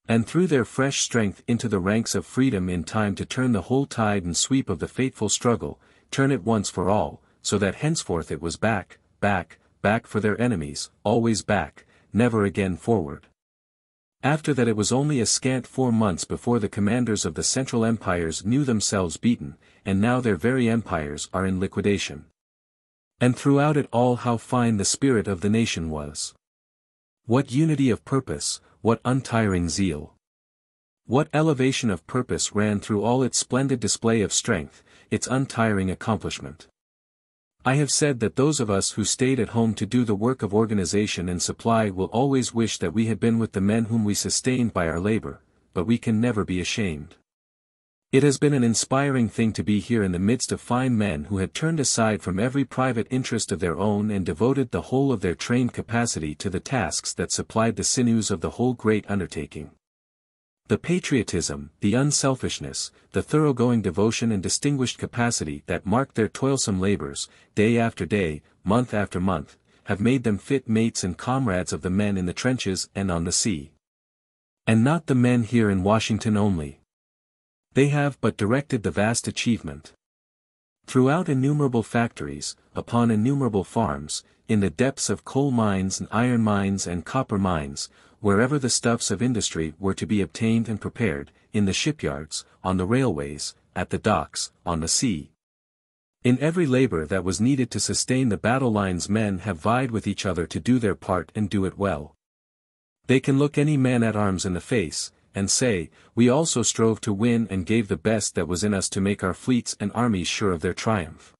and threw their fresh strength into the ranks of freedom in time to turn the whole tide and sweep of the fateful struggle, turn it once for all, so that henceforth it was back, back, back for their enemies, always back, never again forward. After that it was only a scant four months before the commanders of the Central Empires knew themselves beaten, and now their very empires are in liquidation. And throughout it all how fine the spirit of the nation was! What unity of purpose, what untiring zeal! What elevation of purpose ran through all its splendid display of strength, its untiring accomplishment! I have said that those of us who stayed at home to do the work of organization and supply will always wish that we had been with the men whom we sustained by our labor, but we can never be ashamed. It has been an inspiring thing to be here in the midst of fine men who had turned aside from every private interest of their own and devoted the whole of their trained capacity to the tasks that supplied the sinews of the whole great undertaking. The patriotism, the unselfishness, the thoroughgoing devotion and distinguished capacity that marked their toilsome labors, day after day, month after month, have made them fit mates and comrades of the men in the trenches and on the sea. And not the men here in Washington only. They have but directed the vast achievement. Throughout innumerable factories, upon innumerable farms, in the depths of coal mines and iron mines and copper mines, wherever the stuffs of industry were to be obtained and prepared, in the shipyards, on the railways, at the docks, on the sea. In every labor that was needed to sustain the battle lines men have vied with each other to do their part and do it well. They can look any man at arms in the face, and say, we also strove to win and gave the best that was in us to make our fleets and armies sure of their triumph.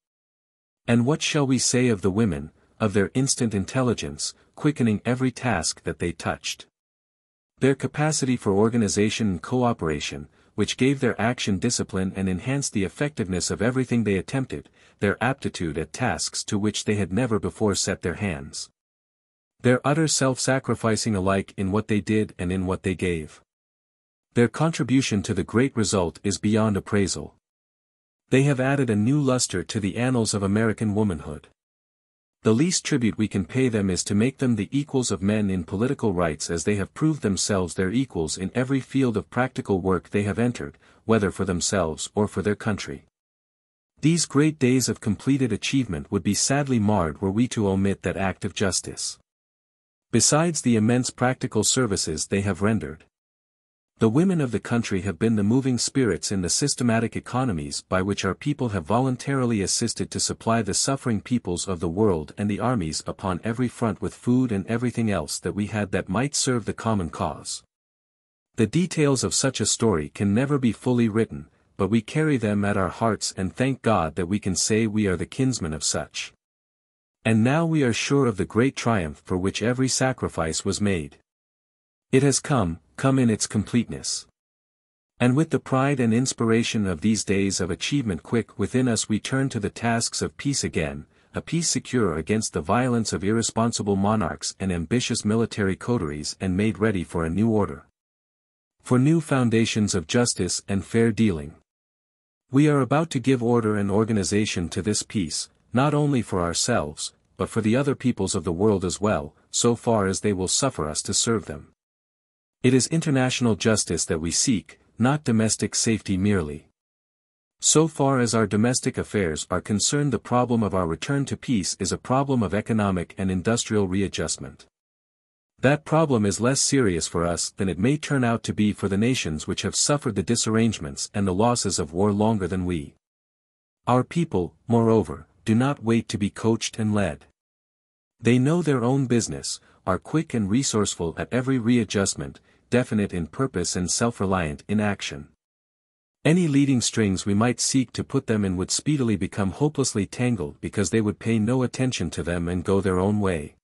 And what shall we say of the women, of their instant intelligence, quickening every task that they touched? Their capacity for organization and cooperation, which gave their action discipline and enhanced the effectiveness of everything they attempted, their aptitude at tasks to which they had never before set their hands. Their utter self-sacrificing alike in what they did and in what they gave. Their contribution to the great result is beyond appraisal. They have added a new luster to the annals of American womanhood. The least tribute we can pay them is to make them the equals of men in political rights as they have proved themselves their equals in every field of practical work they have entered, whether for themselves or for their country. These great days of completed achievement would be sadly marred were we to omit that act of justice. Besides the immense practical services they have rendered, the women of the country have been the moving spirits in the systematic economies by which our people have voluntarily assisted to supply the suffering peoples of the world and the armies upon every front with food and everything else that we had that might serve the common cause. The details of such a story can never be fully written, but we carry them at our hearts and thank God that we can say we are the kinsmen of such. And now we are sure of the great triumph for which every sacrifice was made. It has come, come in its completeness. And with the pride and inspiration of these days of achievement quick within us we turn to the tasks of peace again, a peace secure against the violence of irresponsible monarchs and ambitious military coteries and made ready for a new order. For new foundations of justice and fair dealing. We are about to give order and organization to this peace, not only for ourselves, but for the other peoples of the world as well, so far as they will suffer us to serve them. It is international justice that we seek, not domestic safety merely. So far as our domestic affairs are concerned, the problem of our return to peace is a problem of economic and industrial readjustment. That problem is less serious for us than it may turn out to be for the nations which have suffered the disarrangements and the losses of war longer than we. Our people, moreover, do not wait to be coached and led. They know their own business, are quick and resourceful at every readjustment, definite in purpose and self-reliant in action. Any leading strings we might seek to put them in would speedily become hopelessly tangled because they would pay no attention to them and go their own way.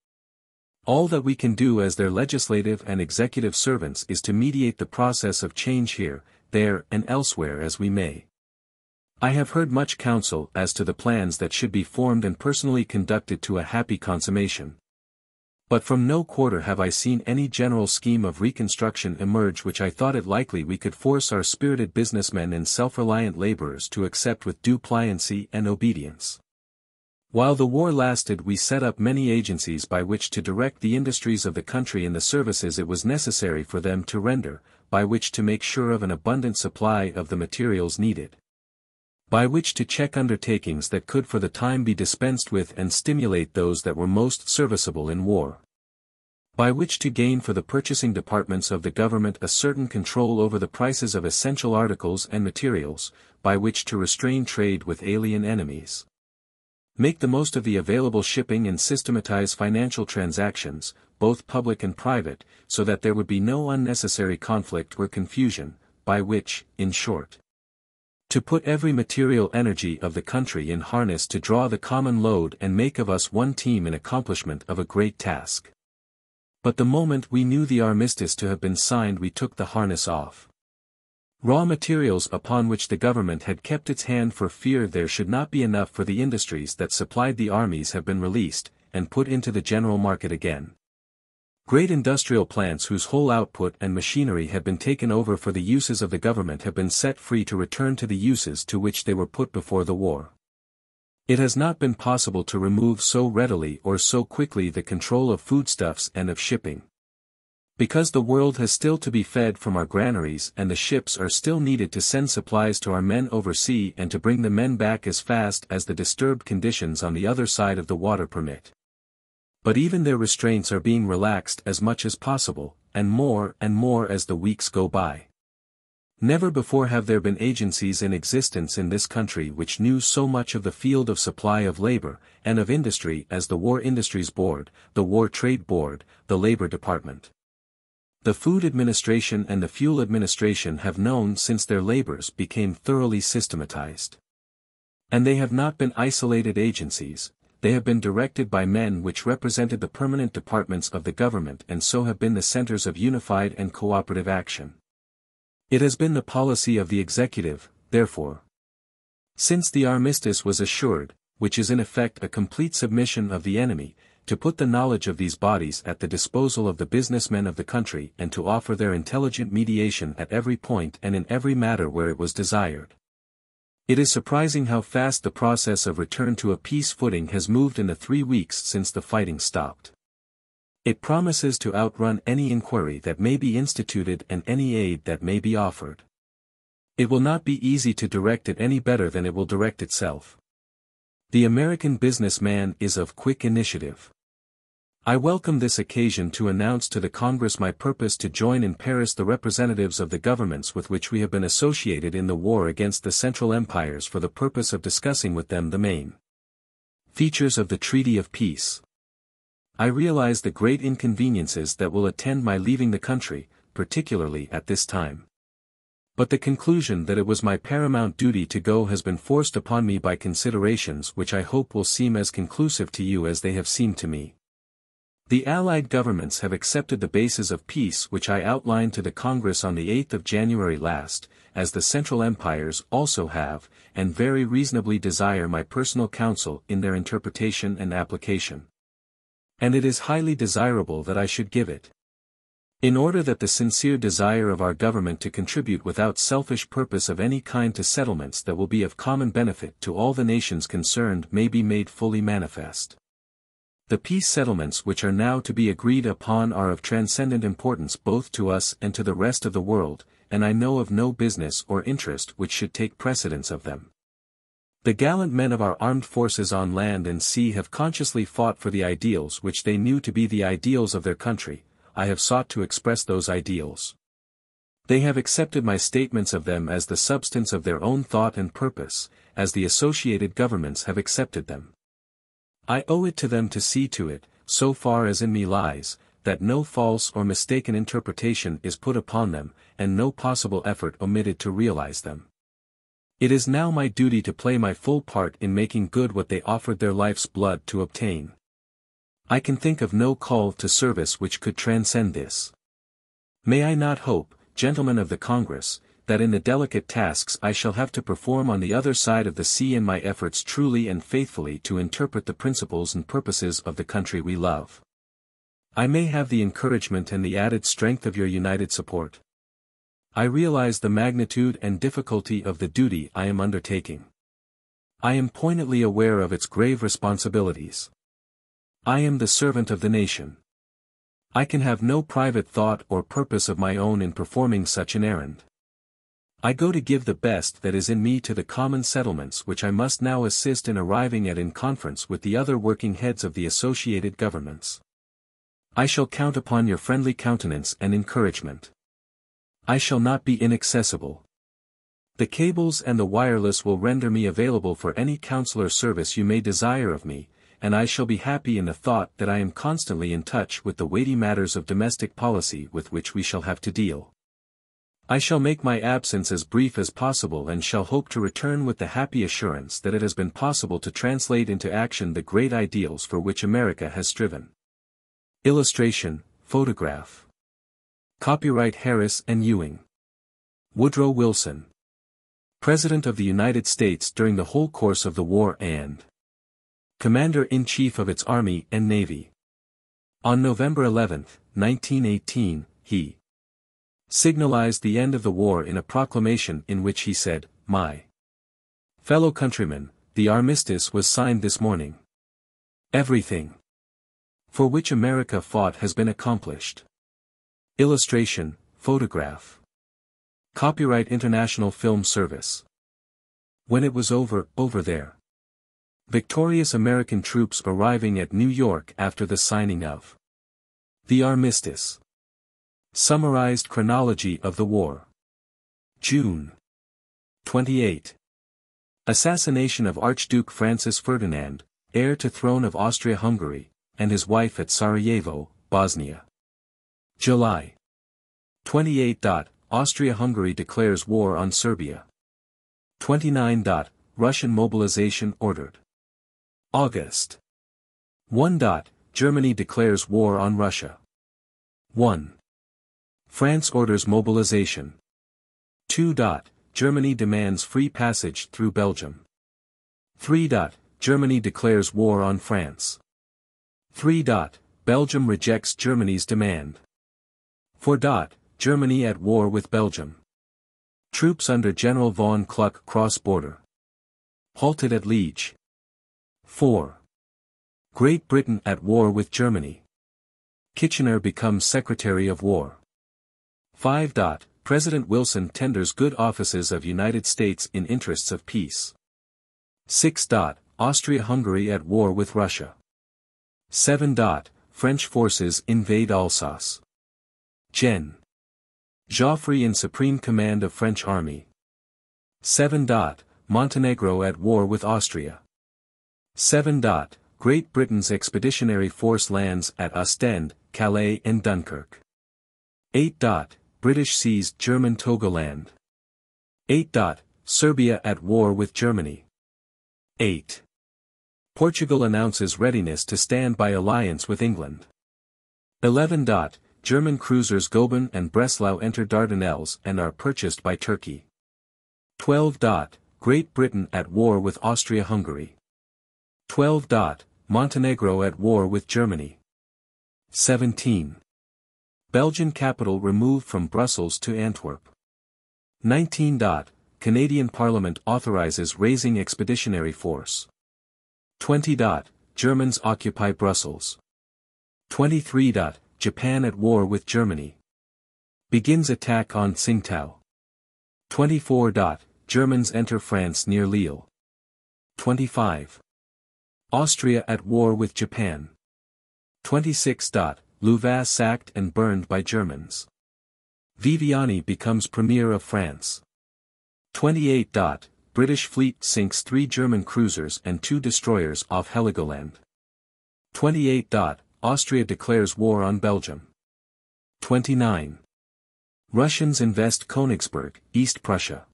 All that we can do as their legislative and executive servants is to mediate the process of change here, there and elsewhere as we may. I have heard much counsel as to the plans that should be formed and personally conducted to a happy consummation. But from no quarter have I seen any general scheme of reconstruction emerge which I thought it likely we could force our spirited businessmen and self-reliant laborers to accept with due pliancy and obedience. While the war lasted, we set up many agencies by which to direct the industries of the country and the services it was necessary for them to render, by which to make sure of an abundant supply of the materials needed, by which to check undertakings that could for the time be dispensed with and stimulate those that were most serviceable in war, by which to gain for the purchasing departments of the government a certain control over the prices of essential articles and materials, by which to restrain trade with alien enemies, make the most of the available shipping and systematize financial transactions, both public and private, so that there would be no unnecessary conflict or confusion, by which, in short, to put every material energy of the country in harness to draw the common load and make of us one team in accomplishment of a great task. But the moment we knew the armistice to have been signed, we took the harness off. Raw materials upon which the government had kept its hand for fear there should not be enough for the industries that supplied the armies have been released, and put into the general market again. Great industrial plants whose whole output and machinery had been taken over for the uses of the government have been set free to return to the uses to which they were put before the war. It has not been possible to remove so readily or so quickly the control of foodstuffs and of shipping, because the world has still to be fed from our granaries and the ships are still needed to send supplies to our men oversea and to bring the men back as fast as the disturbed conditions on the other side of the water permit. But even their restraints are being relaxed as much as possible, and more and more as the weeks go by. Never before have there been agencies in existence in this country which knew so much of the field of supply of labor and of industry as the War Industries Board, the War Trade Board, the Labor Department. The Food Administration and the Fuel Administration have known since their labors became thoroughly systematized. And they have not been isolated agencies, they have been directed by men which represented the permanent departments of the government and so have been the centers of unified and cooperative action. It has been the policy of the executive, therefore, since the armistice was assured, which is in effect a complete submission of the enemy, to put the knowledge of these bodies at the disposal of the businessmen of the country and to offer their intelligent mediation at every point and in every matter where it was desired. It is surprising how fast the process of return to a peace footing has moved in the three weeks since the fighting stopped. It promises to outrun any inquiry that may be instituted and any aid that may be offered. It will not be easy to direct it any better than it will direct itself. The American businessman is of quick initiative. I welcome this occasion to announce to the Congress my purpose to join in Paris the representatives of the governments with which we have been associated in the war against the Central Empires for the purpose of discussing with them the main features of the Treaty of Peace. I realize the great inconveniences that will attend my leaving the country, particularly at this time. But the conclusion that it was my paramount duty to go has been forced upon me by considerations which I hope will seem as conclusive to you as they have seemed to me. The Allied governments have accepted the basis of peace which I outlined to the Congress on the eighth of January last, as the Central Empires also have, and very reasonably desire my personal counsel in their interpretation and application. And it is highly desirable that I should give it, in order that the sincere desire of our government to contribute without selfish purpose of any kind to settlements that will be of common benefit to all the nations concerned may be made fully manifest. The peace settlements which are now to be agreed upon are of transcendent importance both to us and to the rest of the world, and I know of no business or interest which should take precedence of them. The gallant men of our armed forces on land and sea have consciously fought for the ideals which they knew to be the ideals of their country. I have sought to express those ideals. They have accepted my statements of them as the substance of their own thought and purpose, as the associated governments have accepted them. I owe it to them to see to it, so far as in me lies, that no false or mistaken interpretation is put upon them, and no possible effort omitted to realize them. It is now my duty to play my full part in making good what they offered their life's blood to obtain. I can think of no call to service which could transcend this. May I not hope, gentlemen of the Congress, that in the delicate tasks I shall have to perform on the other side of the sea in my efforts truly and faithfully to interpret the principles and purposes of the country we love, I may have the encouragement and the added strength of your united support. I realize the magnitude and difficulty of the duty I am undertaking. I am poignantly aware of its grave responsibilities. I am the servant of the nation. I can have no private thought or purpose of my own in performing such an errand. I go to give the best that is in me to the common settlements which I must now assist in arriving at in conference with the other working heads of the associated governments. I shall count upon your friendly countenance and encouragement. I shall not be inaccessible. The cables and the wireless will render me available for any counselor service you may desire of me, and I shall be happy in the thought that I am constantly in touch with the weighty matters of domestic policy with which we shall have to deal. I shall make my absence as brief as possible and shall hope to return with the happy assurance that it has been possible to translate into action the great ideals for which America has striven. Illustration, photograph. Copyright Harris and Ewing. Woodrow Wilson, President of the United States during the whole course of the war and Commander-in-Chief of its Army and Navy. On November eleventh nineteen eighteen, he signalized the end of the war in a proclamation in which he said, "My fellow countrymen, the armistice was signed this morning. Everything for which America fought has been accomplished." Illustration, photograph. Copyright International Film Service. When it was over, over there. Victorious American troops arriving at New York after the signing of the armistice. Summarized chronology of the war. June twenty-eighth. Assassination of Archduke Francis Ferdinand, heir to throne of Austria-Hungary, and his wife at Sarajevo, Bosnia. July twenty-eighth. Austria-Hungary declares war on Serbia. twenty-ninth. Russian mobilization ordered. August first. Germany declares war on Russia. one. France orders mobilization. two. Germany demands free passage through Belgium. three. Germany declares war on France. three. Belgium rejects Germany's demand. four. Germany at war with Belgium. Troops under General von Kluck cross border. Halted at Liege. four. Great Britain at war with Germany. Kitchener becomes Secretary of War. five. President Wilson tenders good offices of United States in interests of peace. six. Austria-Hungary at war with Russia. seven. French forces invade Alsace. Gen. Joffre in supreme command of French army. seven. Montenegro at war with Austria. seven. Great Britain's expeditionary force lands at Ostend, Calais and Dunkirk. eight. British seized German Togoland. eight. Serbia at war with Germany. eight. Portugal announces readiness to stand by alliance with England. eleven. German cruisers Goeben and Breslau enter Dardanelles and are purchased by Turkey. twelve. Great Britain at war with Austria-Hungary. twelve. Montenegro at war with Germany. seventeen. Belgian capital removed from Brussels to Antwerp. nineteen. Canadian Parliament authorizes raising expeditionary force. twenty. Germans occupy Brussels. twenty-three. Japan at war with Germany. Begins attack on Tsingtao. twenty-four. Germans enter France near Lille. twenty-five. Austria at war with Japan. twenty-six. Louvain sacked and burned by Germans. Viviani becomes Premier of France. twenty-eight. British fleet sinks three German cruisers and two destroyers off Heligoland. twenty-eight. Austria declares war on Belgium. twenty-nine. Russians invest Königsberg, East Prussia.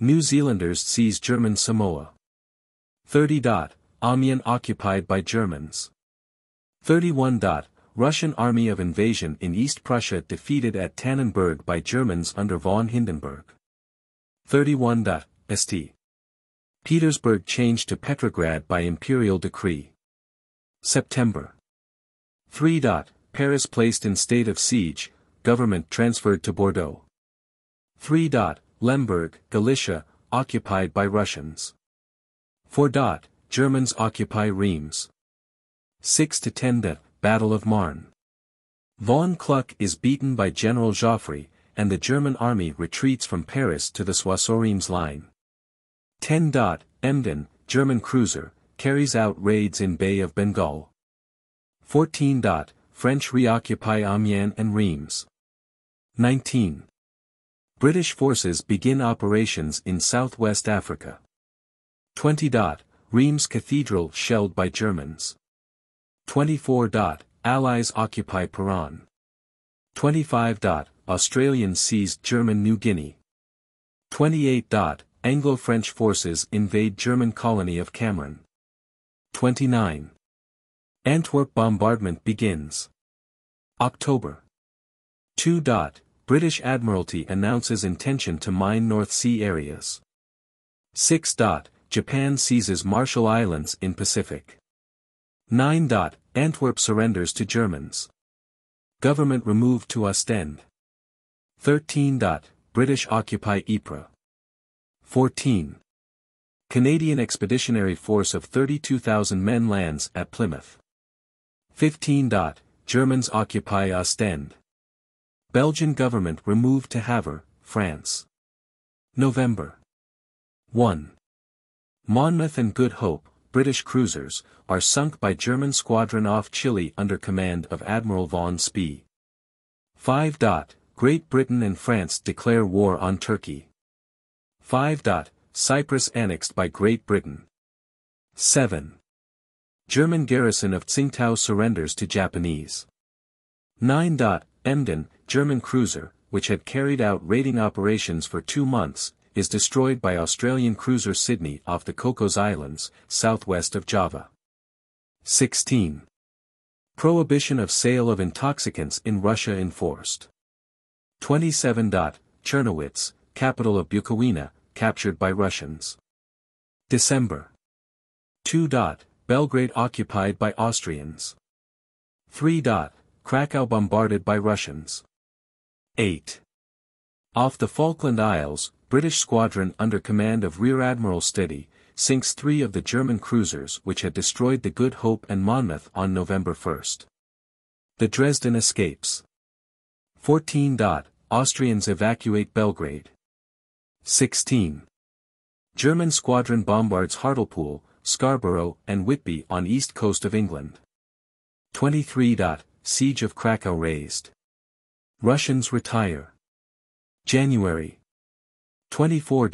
New Zealanders seize German Samoa. thirty. Amiens occupied by Germans. thirty-one. Russian army of invasion in East Prussia defeated at Tannenberg by Germans under von Hindenburg. thirty-one. Saint Petersburg changed to Petrograd by imperial decree. September. three. Paris placed in state of siege, government transferred to Bordeaux. three. Lemberg, Galicia, occupied by Russians. four. Germans occupy Reims. six to ten. Battle of Marne. Von Kluck is beaten by General Joffre, and the German army retreats from Paris to the Soissons-Reims line. ten. Emden, German cruiser, carries out raids in Bay of Bengal. fourteen. French reoccupy Amiens and Reims. nineteen. British forces begin operations in southwest Africa. twenty. Reims Cathedral shelled by Germans. twenty-four. Allies occupy Peron. twenty-five. Australians seized German New Guinea. twenty-eight. Anglo-French forces invade German colony of Cameron. twenty-nine. Antwerp bombardment begins. October. two. British Admiralty announces intention to mine North Sea areas. six. Japan seizes Marshall Islands in Pacific. nine. Antwerp surrenders to Germans. Government removed to Ostend. thirteen. British occupy Ypres. fourteen. Canadian Expeditionary Force of thirty-two thousand men lands at Plymouth. fifteen. Germans occupy Ostend. Belgian government removed to Havre, France. November. one. Monmouth and Good Hope, British cruisers, are sunk by German squadron off Chile under command of Admiral von Spee. five. Great Britain and France declare war on Turkey. five. Cyprus annexed by Great Britain. seven. German garrison of Tsingtao surrenders to Japanese. nine. Emden, German cruiser, which had carried out raiding operations for two months, is destroyed by Australian cruiser Sydney off the Cocos Islands, southwest of Java. sixteen. Prohibition of sale of intoxicants in Russia enforced. twenty-seven. Chernowitz, capital of Bukovina, captured by Russians. December. two. Belgrade occupied by Austrians. three. Krakow bombarded by Russians. eight. Off the Falkland Isles, British squadron under command of Rear Admiral Steady, sinks three of the German cruisers which had destroyed the Good Hope and Monmouth on November first. The Dresden escapes. fourteen. Austrians evacuate Belgrade. sixteen. German squadron bombards Hartlepool, Scarborough and Whitby on east coast of England. twenty-three. Siege of Krakow raised. Russians retire. January. twenty-four.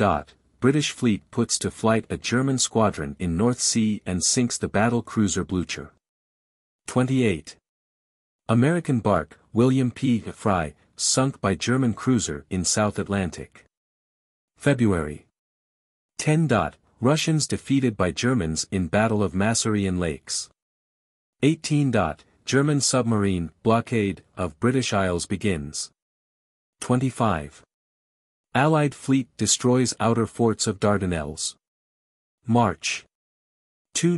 British fleet puts to flight a German squadron in North Sea and sinks the battle cruiser Blucher. twenty-eight. American bark, William P. Fry, sunk by German cruiser in South Atlantic. February. ten. Russians defeated by Germans in Battle of Masurian Lakes. eighteen. German submarine blockade of British Isles begins. twenty-five. Allied fleet destroys outer forts of Dardanelles. March. two.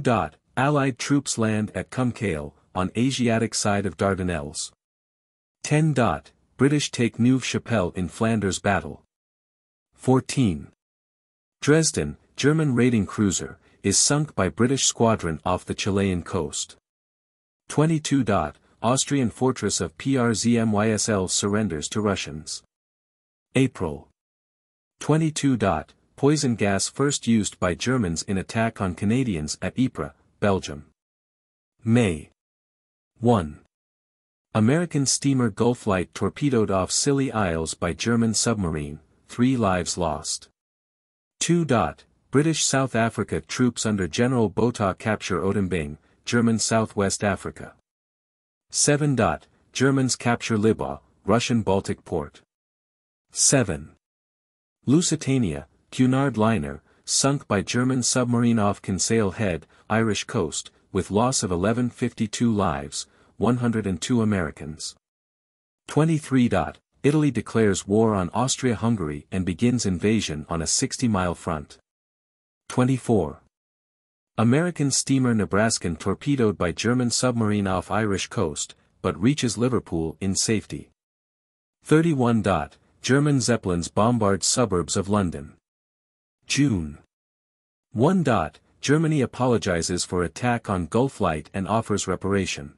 Allied troops land at Kumkale, on Asiatic side of Dardanelles. ten. British take Neuve-Chapelle in Flanders battle. fourteen. Dresden, German raiding cruiser, is sunk by British squadron off the Chilean coast. twenty-two. Austrian fortress of Przmysl surrenders to Russians. April. twenty-two. Poison gas first used by Germans in attack on Canadians at Ypres, Belgium. May. one. American steamer Gulflight torpedoed off Scilly Isles by German submarine, three lives lost. two. British South Africa troops under General Botha capture Oudtshoorn, German Southwest Africa. seven. Germans capture Libau, Russian Baltic port. seven. Lusitania, Cunard liner, sunk by German submarine off Kinsale Head, Irish coast, with loss of eleven fifty-two lives, one hundred two Americans. twenty-three. Italy declares war on Austria-Hungary and begins invasion on a sixty-mile front. twenty-four. American steamer Nebraskan torpedoed by German submarine off Irish coast, but reaches Liverpool in safety. thirty-one. German Zeppelins bombard suburbs of London. June. one. Germany apologizes for attack on Gulf Light and offers reparation.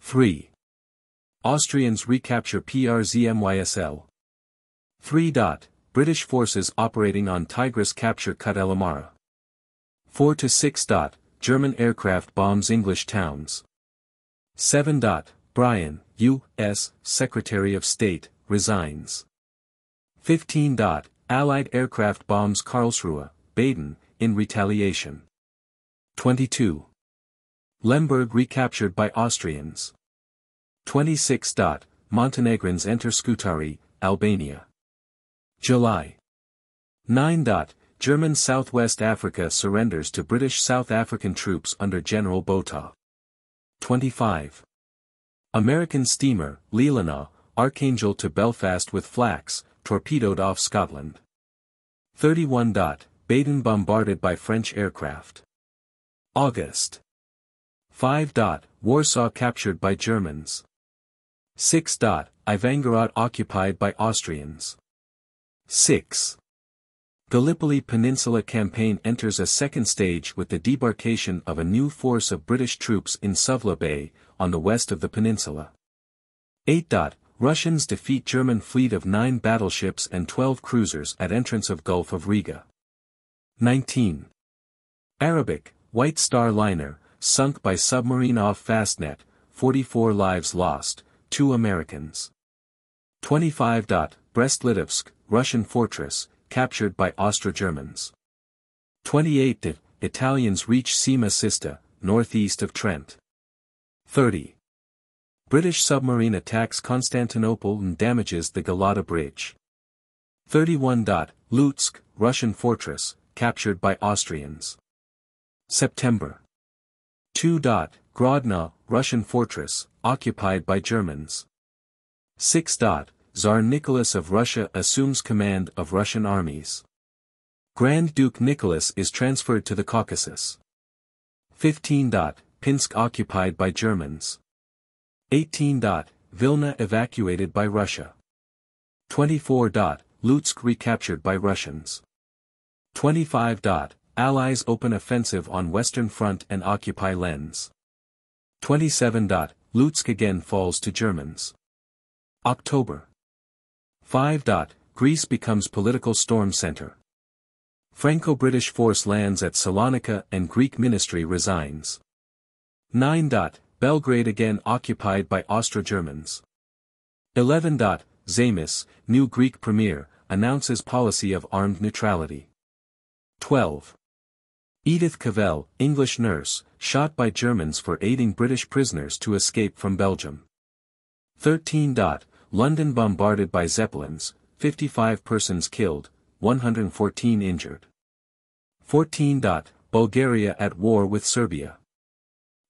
three. Austrians recapture Przmysl. three. British forces operating on Tigris capture Kut El Amara. four to six. German aircraft bombs English towns. seven. Bryan, U S Secretary of State, resigns. fifteen. Allied aircraft bombs Karlsruhe, Baden, in retaliation. twenty-two. Lemberg recaptured by Austrians. twenty-six. Montenegrins enter Scutari, Albania. July. nine. German Southwest Africa surrenders to British South African troops under General Botha. twenty-five. American steamer, Leelanau, Archangel to Belfast with flax, torpedoed off Scotland. thirty-one. Baden bombarded by French aircraft. August. five. Warsaw captured by Germans. six. Ivangorod occupied by Austrians. six. Gallipoli Peninsula campaign enters a second stage with the debarkation of a new force of British troops in Suvla Bay, on the west of the peninsula. eight. Russians defeat German fleet of nine battleships and twelve cruisers at entrance of Gulf of Riga. nineteen. Arabic, White Star liner, sunk by submarine off Fastnet, forty-four lives lost, two Americans. twenty-five. Brest-Litovsk, Russian fortress, captured by Austro-Germans. twenty-eight. Italians reach Cima Sista, northeast of Trent. thirty. British submarine attacks Constantinople and damages the Galata Bridge. thirty-one. Lutsk, Russian fortress, captured by Austrians. September. two. Grodno, Russian fortress, occupied by Germans. six. Tsar Nicholas of Russia assumes command of Russian armies. Grand Duke Nicholas is transferred to the Caucasus. fifteen. Pinsk occupied by Germans. eighteen. Vilna evacuated by Russia. twenty-four. Lutsk recaptured by Russians. twenty-five. Allies open offensive on Western Front and occupy Lens. twenty-seven. Lutsk again falls to Germans. October. five. Greece becomes political storm center. Franco-British force lands at Salonika and Greek ministry resigns. nine. Belgrade again occupied by Austro-Germans. eleven. Zamis, new Greek premier, announces policy of armed neutrality. twelve. Edith Cavell, English nurse, shot by Germans for aiding British prisoners to escape from Belgium. thirteen. London bombarded by Zeppelins, fifty-five persons killed, one hundred fourteen injured. fourteen. Bulgaria at war with Serbia.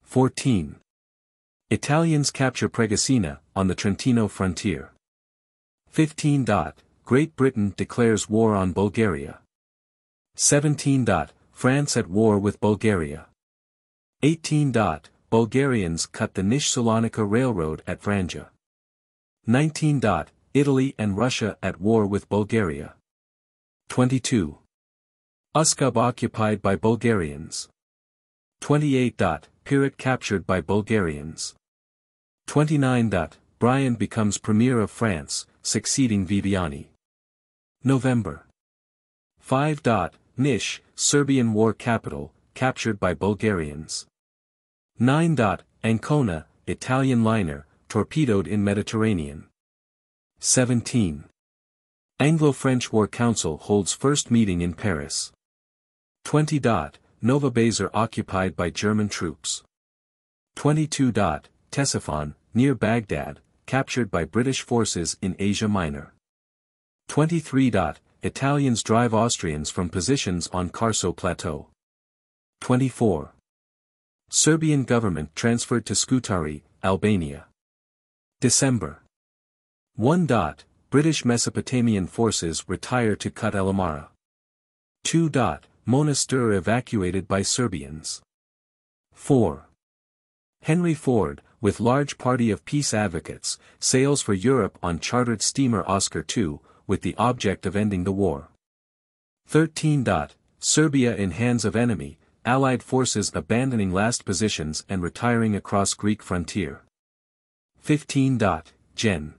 fourteen. Italians capture Pregasina, on the Trentino frontier. fifteen. Great Britain declares war on Bulgaria. seventeen. France at war with Bulgaria. eighteen. Bulgarians cut the Niš-Salonika railroad at Vranja. nineteen. Italy and Russia at war with Bulgaria. twenty-two. Uskub occupied by Bulgarians. twenty-eight. Pirat captured by Bulgarians. twenty-nine. Bryan becomes Premier of France, succeeding Viviani. November. five. Niš, Serbian war capital, captured by Bulgarians. nine. Ancona, Italian liner, torpedoed in Mediterranean. seventeen. Anglo-French War Council holds first meeting in Paris. twenty. Nova Bays are occupied by German troops. twenty-two. Ctesiphon, near Baghdad, captured by British forces in Asia Minor. twenty-three. Italians drive Austrians from positions on Carso Plateau. twenty-four. Serbian government transferred to Scutari, Albania. December. one. British Mesopotamian forces retire to Kut El Amara. two. Monastir evacuated by Serbians. four. Henry Ford, with large party of peace advocates, sails for Europe on chartered steamer Oscar two, with the object of ending the war. thirteen. Serbia in hands of enemy, Allied forces abandoning last positions and retiring across Greek frontier. fifteen. Gen.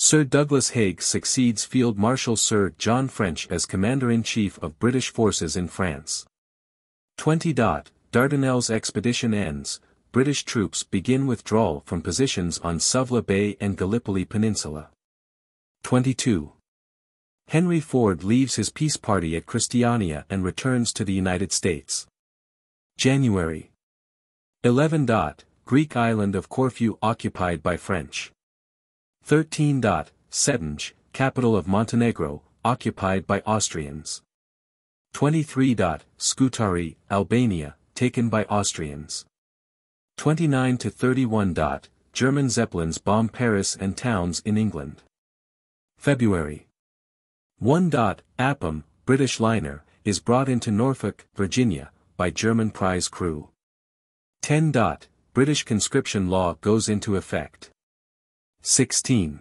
Sir Douglas Haig succeeds Field Marshal Sir John French as Commander-in-Chief of British forces in France. twenty. Dardanelles expedition ends, British troops begin withdrawal from positions on Suvla Bay and Gallipoli Peninsula. twenty-two. Henry Ford leaves his peace party at Christiania and returns to the United States. January. eleven. Greek island of Corfu occupied by French. thirteen. Cetinje, capital of Montenegro, occupied by Austrians. twenty-three. Scutari, Albania, taken by Austrians. twenty-nine to thirty-one. German zeppelins bomb Paris and towns in England. February. one. Appam, British liner, is brought into Norfolk, Virginia, by German prize crew. ten. British conscription law goes into effect. sixteen.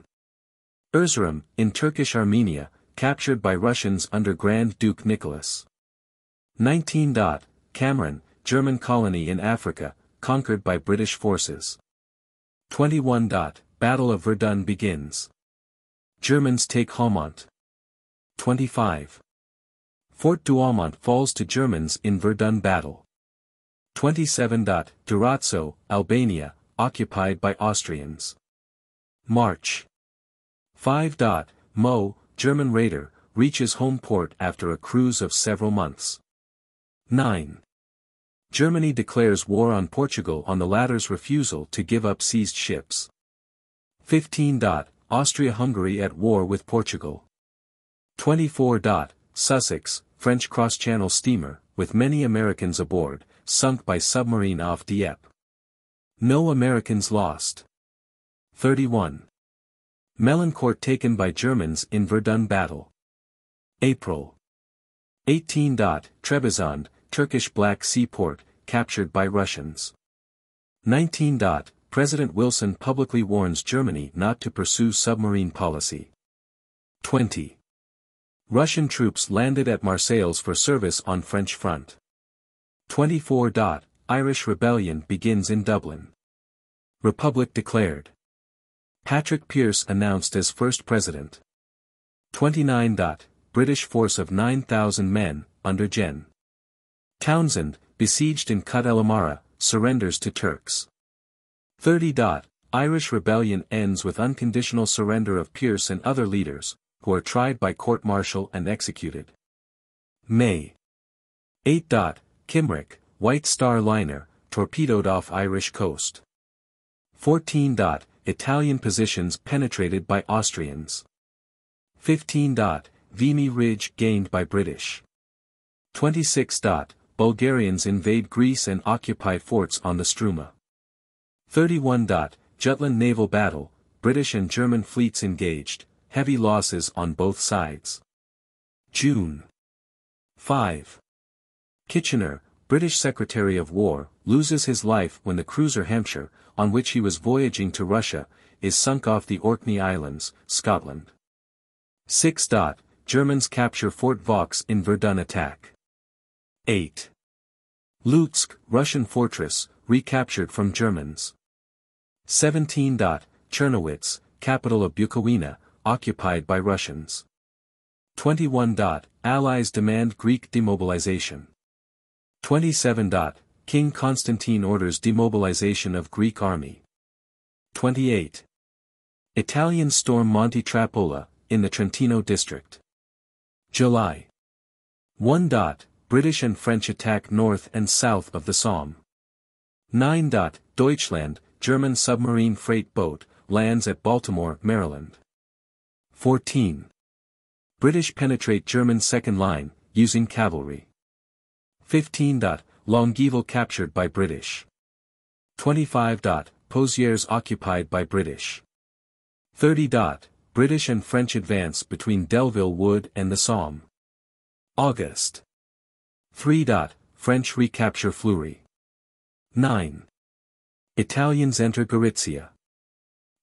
Erzurum, in Turkish Armenia, captured by Russians under Grand Duke Nicholas. nineteen. Cameron, German colony in Africa, conquered by British forces. twenty-one. Battle of Verdun begins. Germans take Haumont. twenty-five. Fort Douaumont falls to Germans in Verdun battle. twenty-seven. Durazzo, Albania, occupied by Austrians. March. five. Moe, German raider, reaches home port after a cruise of several months. nine. Germany declares war on Portugal on the latter's refusal to give up seized ships. fifteen. Austria-Hungary at war with Portugal. twenty-four. Sussex, French cross-channel steamer, with many Americans aboard, sunk by submarine off Dieppe. No Americans lost. thirty-one. Melancourt taken by Germans in Verdun battle. April. eighteen. Trebizond, Turkish Black Sea port, captured by Russians. nineteen. President Wilson publicly warns Germany not to pursue submarine policy. twenty. Russian troops landed at Marseilles for service on French front. twenty-four. Irish rebellion begins in Dublin. Republic declared. Patrick Pearse announced as first president. twenty-nine. British force of nine thousand men, under Gen. Townsend, besieged in Kut El Amara, surrenders to Turks. thirty. Irish rebellion ends with unconditional surrender of Pearse and other leaders, who are tried by court-martial and executed. May. eight. Cymric, White Star liner, torpedoed off Irish coast. fourteen. Italian positions penetrated by Austrians. fifteen. Vimy Ridge gained by British. twenty-six. Bulgarians invade Greece and occupy forts on the Struma. thirty-one. Jutland naval battle, British and German fleets engaged, heavy losses on both sides. June. five. Kitchener, British Secretary of War, loses his life when the cruiser Hampshire, on which he was voyaging to Russia, is sunk off the Orkney Islands, Scotland. six. Germans capture Fort Vaux in Verdun attack. eight. Lutsk, Russian fortress, recaptured from Germans. seventeen. Chernowitz, capital of Bukowina, occupied by Russians. twenty-one. Allies demand Greek demobilization. twenty-seven. King Constantine orders demobilization of Greek army. twenty-eight. Italians storm Monte Trappola, in the Trentino district. July. one. British and French attack north and south of the Somme. nine. Deutschland, German submarine freight boat, lands at Baltimore, Maryland. fourteen. British penetrate German second line, using cavalry. fifteen. Longueville captured by British. twenty-five. Pozières occupied by British. thirty. British and French advance between Delville Wood and the Somme. August. three. French recapture Fleury. nine. Italians enter Gorizia.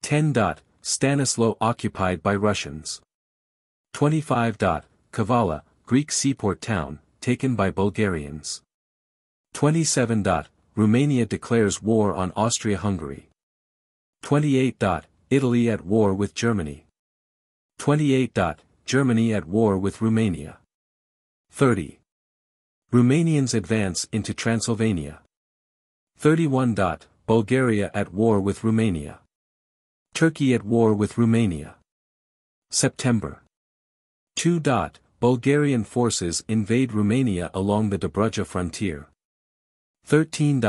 ten. Stanislaus occupied by Russians. twenty-five. Kavala, Greek seaport town, taken by Bulgarians. twenty-seven. Romania declares war on Austria-Hungary. twenty-eight. Italy at war with Germany. twenty-eight. Germany at war with Romania. thirty. Romanians advance into Transylvania. thirty-one. Bulgaria at war with Romania. Turkey at war with Romania. September. two. Bulgarian forces invade Romania along the Dobruja frontier. thirteen.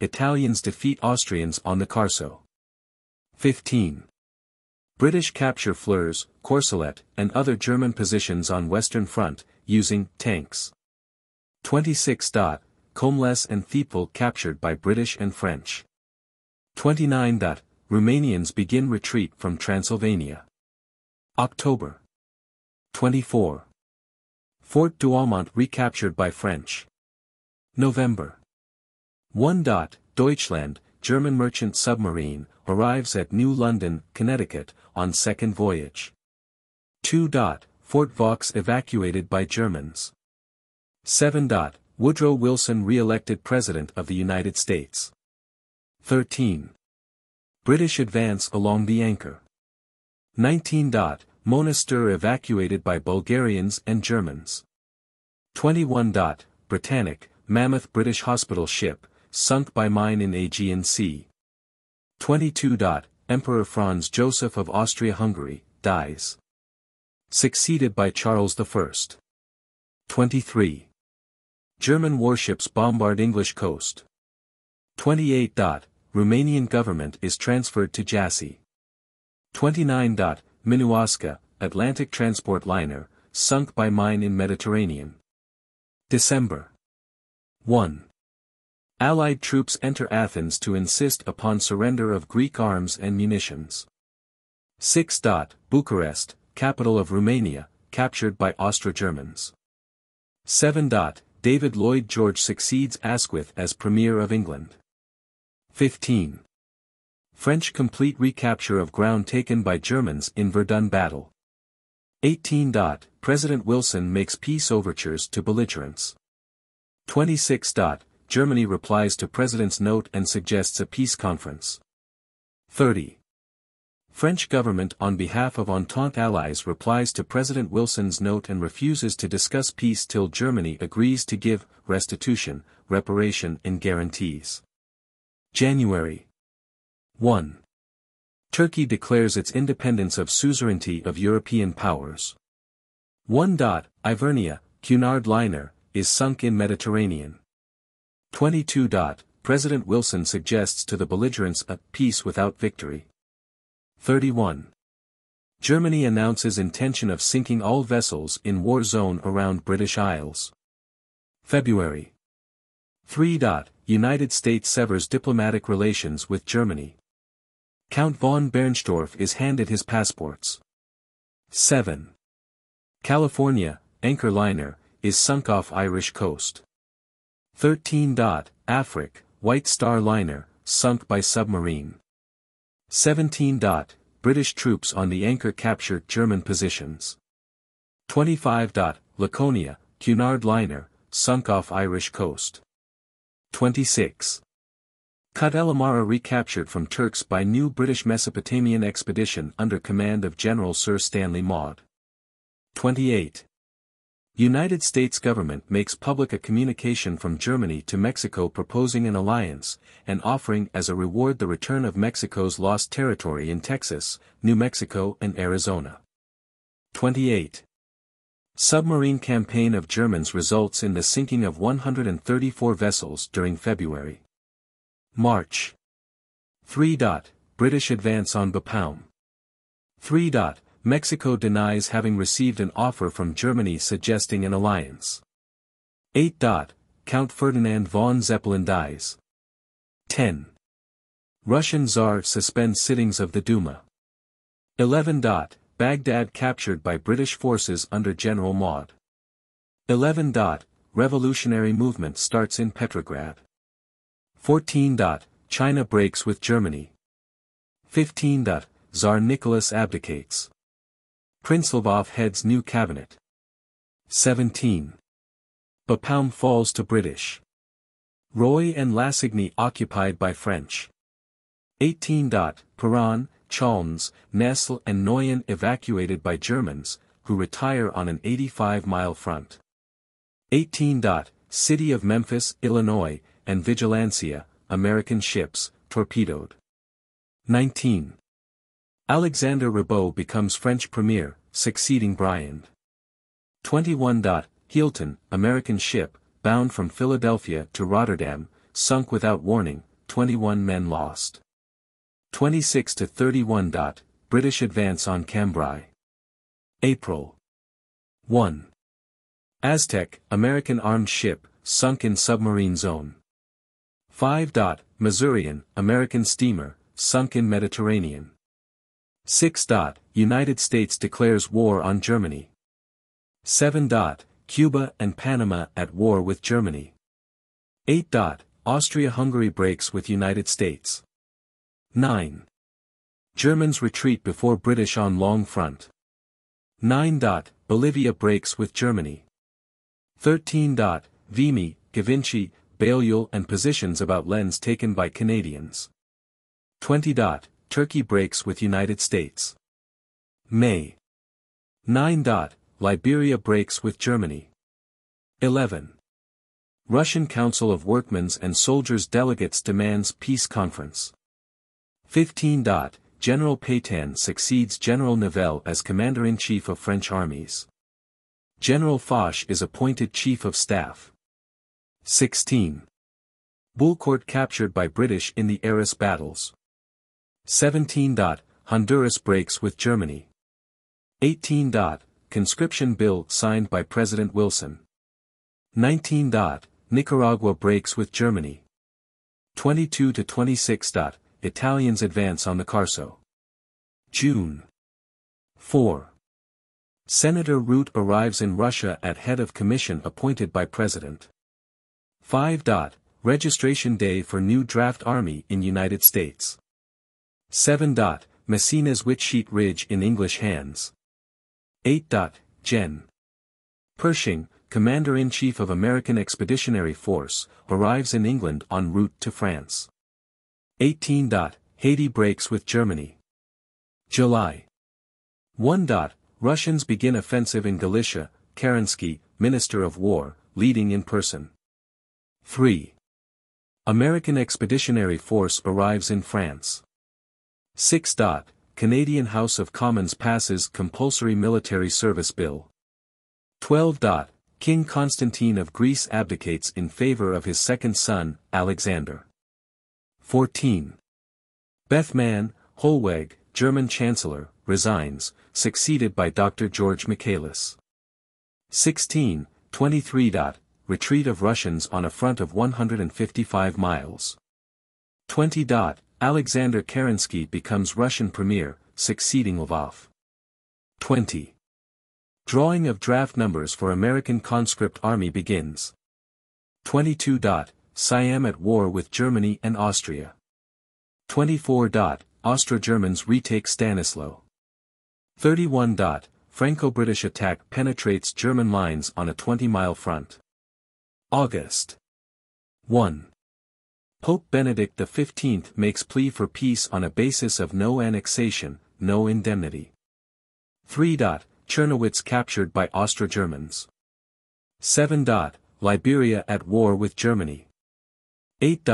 Italians defeat Austrians on the Carso. fifteen. British capture Flers, Courcelette, and other German positions on Western Front, using tanks. twenty-six. Comelles and Thiepval captured by British and French. twenty-nine. Romanians begin retreat from Transylvania. October. twenty-four. Fort Douaumont recaptured by French. November. one. Deutschland, German merchant submarine, arrives at New London, Connecticut, on second voyage. two. Fort Vaux evacuated by Germans. seven. Woodrow Wilson re-elected President of the United States. thirteen. British advance along the anchor. nineteen. Monastir evacuated by Bulgarians and Germans. twenty-one. Britannic, mammoth British hospital ship, sunk by mine in Aegean Sea. twenty-two. Emperor Franz Joseph of Austria-Hungary, dies. Succeeded by Charles the First. twenty-three. German warships bombard English coast. twenty-eight. Romanian government is transferred to Jassy. twenty-nine. Minnewaska, Atlantic transport liner, sunk by mine in Mediterranean. December. one. Allied troops enter Athens to insist upon surrender of Greek arms and munitions. six. Bucharest, capital of Romania, captured by Austro-Germans. seven. David Lloyd George succeeds Asquith as Premier of England. fifteen. French complete recapture of ground taken by Germans in Verdun battle. eighteen. President Wilson makes peace overtures to belligerents. twenty-six. Germany replies to President's note and suggests a peace conference. thirty. French government on behalf of Entente allies replies to President Wilson's note and refuses to discuss peace till Germany agrees to give restitution, reparation and guarantees. January. one. Turkey declares its independence of suzerainty of European powers. one. Ivernia, Cunard liner, is sunk in Mediterranean. twenty-two. President Wilson suggests to the belligerents a peace without victory. thirty-one. Germany announces intention of sinking all vessels in war zone around British Isles. February. three. United States severs diplomatic relations with Germany. Count von Bernstorff is handed his passports. seven. California, anchor liner, is sunk off Irish coast. thirteen. Afric, White Star liner, sunk by submarine. seventeen. British troops on the anchor captured German positions. twenty-five. Laconia, Cunard liner, sunk off Irish coast. twenty-six. Kut-El-Amara recaptured from Turks by new British Mesopotamian expedition under command of General Sir Stanley Maude. twenty-eight. United States government makes public a communication from Germany to Mexico proposing an alliance, and offering as a reward the return of Mexico's lost territory in Texas, New Mexico and Arizona. twenty-eight. Submarine campaign of Germans results in the sinking of one hundred thirty-four vessels during February. March. three. British advance on Bapaume. three. Mexico denies having received an offer from Germany suggesting an alliance. eight. Count Ferdinand von Zeppelin dies. ten. Russian Tsar suspends sittings of the Duma. eleven. Baghdad captured by British forces under General Maud. eleven. Revolutionary movement starts in Petrograd. fourteen. China breaks with Germany. fifteen. Tsar Nicholas abdicates. Prince Lvov heads new cabinet. seventeen. Bapaume falls to British. Roy and Lassigny occupied by French. eighteen. Peronne, Chalnes, Nesle and Noyon evacuated by Germans, who retire on an eighty-five mile front. eighteen. City of Memphis, Illinois, and Vigilancia, American ships, torpedoed. nineteen. Alexander Ribot becomes French premier, succeeding Bryan. twenty-one. Healton, American ship, bound from Philadelphia to Rotterdam, sunk without warning, twenty-one men lost. twenty-six to thirty-one. British advance on Cambrai. April. one. Aztec, American armed ship, sunk in submarine zone. five. Missourian, American steamer, sunk in Mediterranean. six. United States declares war on Germany. seven. Cuba and Panama at war with Germany. eight. Austria-Hungary breaks with United States. nine. Germans retreat before British on Long Front. nine. Bolivia breaks with Germany. thirteen. Vimy, Givenchy, Balliol and positions about Lens taken by Canadians. twenty. Turkey breaks with United States. May. nine. Liberia breaks with Germany. eleven. Russian Council of Workmen's and Soldiers' Delegates demands peace conference. fifteen. General Pétain succeeds General Nivelle as Commander-in-Chief of French armies. General Foch is appointed Chief of Staff. sixteen. Bullecourt captured by British in the Arras battles. seventeen. Honduras breaks with Germany. eighteen. Conscription bill signed by President Wilson. nineteen. Nicaragua breaks with Germany. twenty-two to twenty-six. Italians advance on the Carso. June. four. Senator Root arrives in Russia at head of commission appointed by President. five. Registration day for new draft army in United States. seven. Messina's Wheatsheet Ridge in English hands. eight. Gen. Pershing, Commander-in-Chief of American Expeditionary Force, arrives in England en route to France. eighteen. Haiti breaks with Germany. July. one. Russians begin offensive in Galicia, Kerensky, Minister of War, leading in person. three. American Expeditionary Force arrives in France. six. Canadian House of Commons passes compulsory military service bill. twelve. King Constantine of Greece abdicates in favor of his second son, Alexander. fourteen. Bethmann, Hollweg, German Chancellor, resigns, succeeded by Doctor George Michaelis. sixteen. twenty-three. Retreat of Russians on a front of one hundred fifty-five miles. twenty. Alexander Kerensky becomes Russian premier, succeeding Lvov. twenty. Drawing of draft numbers for American conscript army begins. twenty-two. Siam at war with Germany and Austria. twenty-four. Austro-Germans retake Stanislau. thirty-one. Franco-British attack penetrates German lines on a twenty mile front. August. one. Pope Benedict the fifteenth makes plea for peace on a basis of no annexation, no indemnity. three. Chernowitz captured by Austro-Germans. seven. Liberia at war with Germany. eight.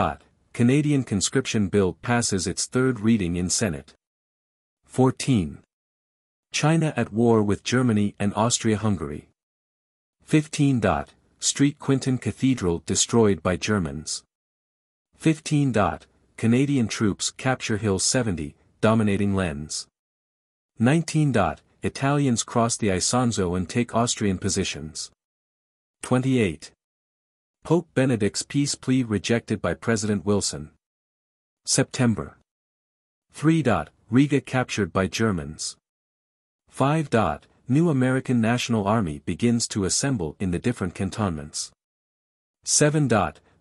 Canadian conscription bill passes its third reading in Senate. fourteen. China at war with Germany and Austria-Hungary. fifteen. Street Quinton Cathedral destroyed by Germans. fifteen. Canadian troops capture Hill seventy, dominating Lens. nineteen. Italians cross the Isonzo and take Austrian positions. twenty-eight. Pope Benedict's peace plea rejected by President Wilson. September. three. Riga captured by Germans. five. New American National Army begins to assemble in the different cantonments. seven.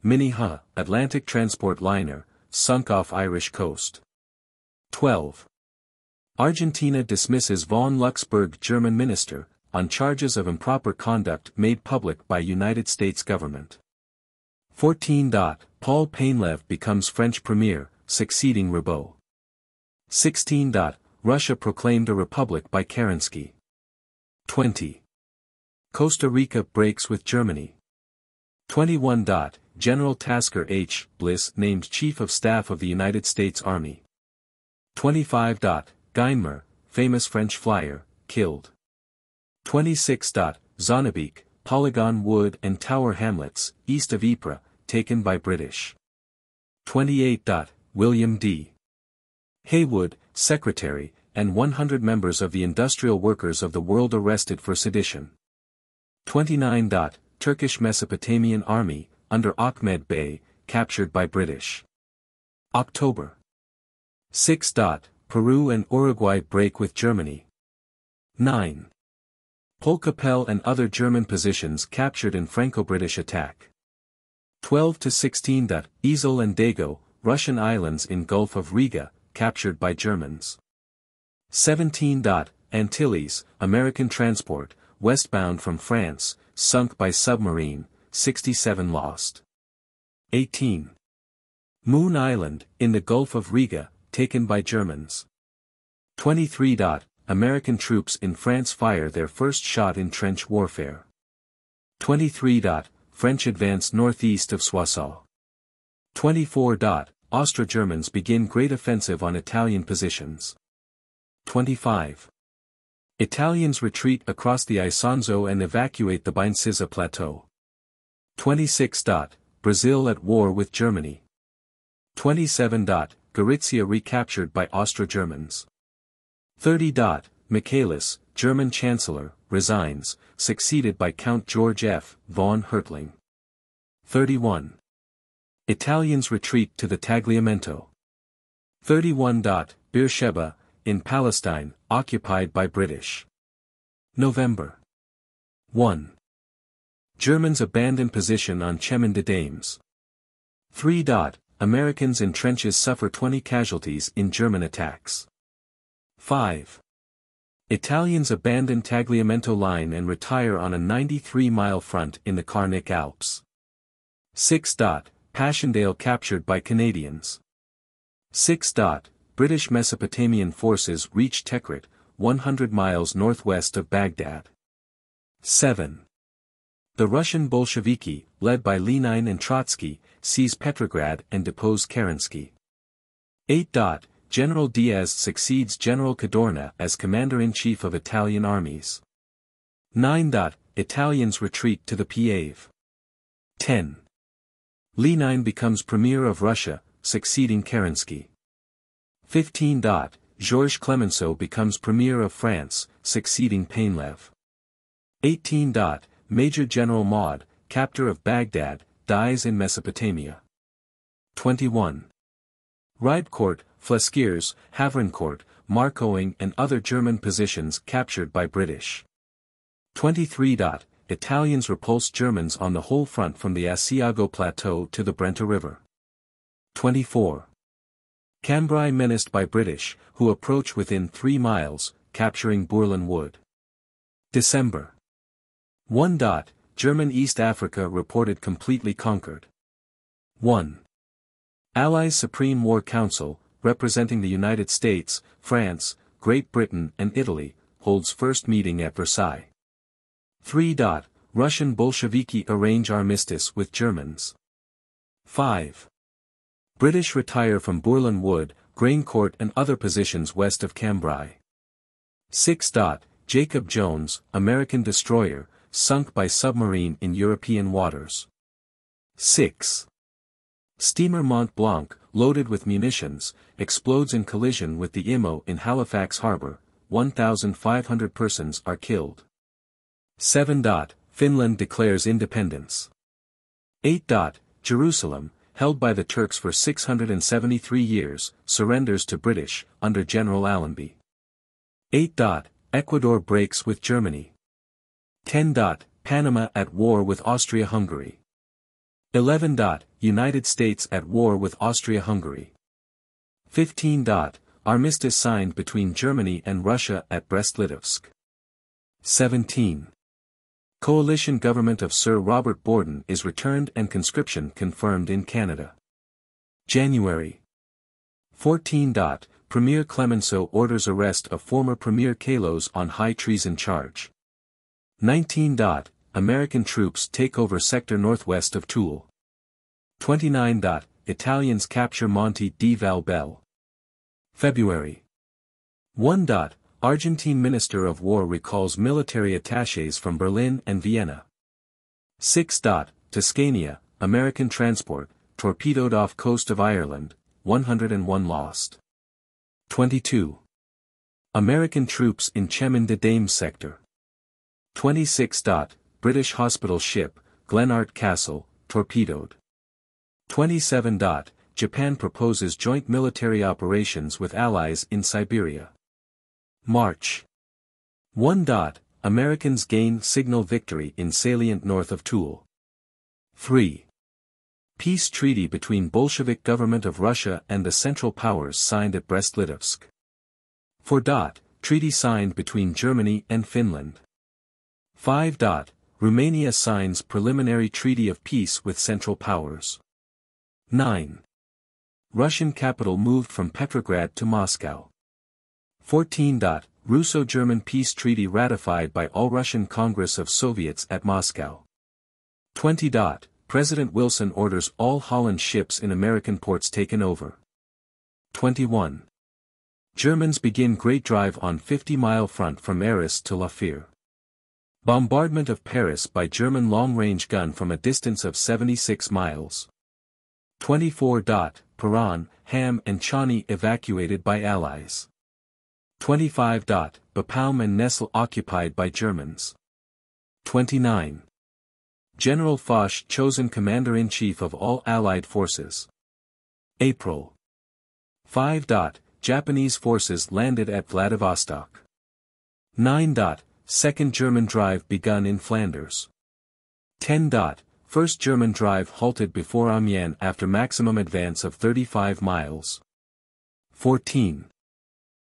Minnehaha, Atlantic transport liner, sunk off Irish coast. twelve. Argentina dismisses von Luxemburg German minister, on charges of improper conduct made public by United States government. fourteen. Paul Painlev becomes French premier, succeeding Ribot. sixteen. Russia proclaimed a republic by Kerensky. twenty. Costa Rica breaks with Germany. twenty-one. General Tasker H. Bliss named Chief of Staff of the United States Army. twenty-five. Guynemer, famous French flyer, killed. twenty-six. Zonnebeke, Polygon Wood and Tower Hamlets, east of Ypres, taken by British. twenty-eight. William D. Haywood, secretary, and one hundred members of the industrial workers of the world arrested for sedition. twenty-nine. Turkish Mesopotamian Army, under Ahmed Bey, captured by British. October. six. Peru and Uruguay break with Germany. nine. Polcapelle and other German positions captured in Franco-British attack. twelve to sixteen. Izel and Dago, Russian islands in Gulf of Riga, captured by Germans. seventeen. Antilles, American transport, westbound from France, sunk by submarine, sixty-seven lost. eighteen. Moon Island, in the Gulf of Riga, taken by Germans. twenty-three. American troops in France fire their first shot in trench warfare. twenty-three. French advance northeast of Soissons. twenty-four. Austro-Germans begin great offensive on Italian positions. twenty-five. Italians retreat across the Isonzo and evacuate the Baincisa Plateau. twenty-six. Brazil at war with Germany. twenty-seven. Gorizia recaptured by Austro-Germans. thirty. Michaelis, German Chancellor, resigns, succeeded by Count George F. von Hertling. thirty-one. Italians retreat to the Tagliamento. thirty-one. Beersheba, in Palestine, occupied by British. November. one. Germans abandon position on Chemin de Dames. three. Americans in trenches suffer twenty casualties in German attacks. five. Italians abandon Tagliamento line and retire on a ninety-three mile front in the Carnic Alps. six. Passchendaele captured by Canadians. six. British Mesopotamian forces reach Tikrit, one hundred miles northwest of Baghdad. seven. The Russian Bolsheviki, led by Lenine and Trotsky, seize Petrograd and depose Kerensky. eight. General Diaz succeeds General Cadorna as commander-in-chief of Italian armies. nine. Italians retreat to the Piave. ten. Lenine becomes premier of Russia, succeeding Kerensky. fifteen. Georges Clemenceau becomes premier of France, succeeding Painlev. eighteen. Major General Maud, captor of Baghdad, dies in Mesopotamia. twenty-one. Ribecourt, Flesquieres, Havrincourt, Marcoing and other German positions captured by British. twenty-three. Italians repulse Germans on the whole front from the Asiago Plateau to the Brenta River. twenty-four. Cambrai menaced by British, who approach within three miles, capturing Bourlon Wood. December. one. German East Africa reported completely conquered. one. Allies Supreme War Council, representing the United States, France, Great Britain and Italy, holds first meeting at Versailles. three. Russian Bolsheviki arrange armistice with Germans. five. British retire from Bourlon Wood, Graincourt and other positions west of Cambrai. six. Jacob Jones, American destroyer, sunk by submarine in European waters. six. Steamer Mont Blanc, loaded with munitions, explodes in collision with the I M O in Halifax Harbor, one thousand five hundred persons are killed. seven. Finland declares independence. eight. Jerusalem, held by the Turks for six hundred seventy-three years, surrenders to British, under General Allenby. eight. Ecuador breaks with Germany. ten. Panama at war with Austria-Hungary. eleven. United States at war with Austria-Hungary. fifteen. Armistice signed between Germany and Russia at Brest-Litovsk. seventeen. Coalition government of Sir Robert Borden is returned and conscription confirmed in Canada. January. fourteen. Premier Clemenceau orders arrest of former Premier Kalos on high treason charge. nineteen. American troops take over sector northwest of Toul. twenty-nine. Italians capture Monte di Valbel. February. one. Argentine Minister of War recalls military attachés from Berlin and Vienna. six. Tuscania, American transport, torpedoed off coast of Ireland, one hundred one lost. twenty-two. American troops in Chemin de Dames sector. twenty-six. British hospital ship, Glenart Castle, torpedoed. twenty-seven. Japan proposes joint military operations with allies in Siberia. March. one. Americans gain signal victory in salient north of Toul. three. Peace treaty between Bolshevik government of Russia and the Central Powers signed at Brest-Litovsk. four. Treaty signed between Germany and Finland. five. Romania signs preliminary treaty of peace with Central Powers. nine. Russian capital moved from Petrograd to Moscow. fourteen. Russo-German peace treaty ratified by All-Russian Congress of Soviets at Moscow. twenty. President Wilson orders all Holland ships in American ports taken over. twenty-one. Germans begin great drive on fifty-mile front from Arras to La Fère. Bombardment of Paris by German long-range gun from a distance of seventy-six miles. twenty-four. Peronne, Ham and Chani evacuated by Allies. twenty-five. Bapaume and Nessel occupied by Germans. twenty-nine. General Foch chosen Commander-in-Chief of all Allied forces. April. five. Japanese forces landed at Vladivostok. nine. Second German drive begun in Flanders. ten. First German drive halted before Amiens after maximum advance of thirty-five miles. fourteen.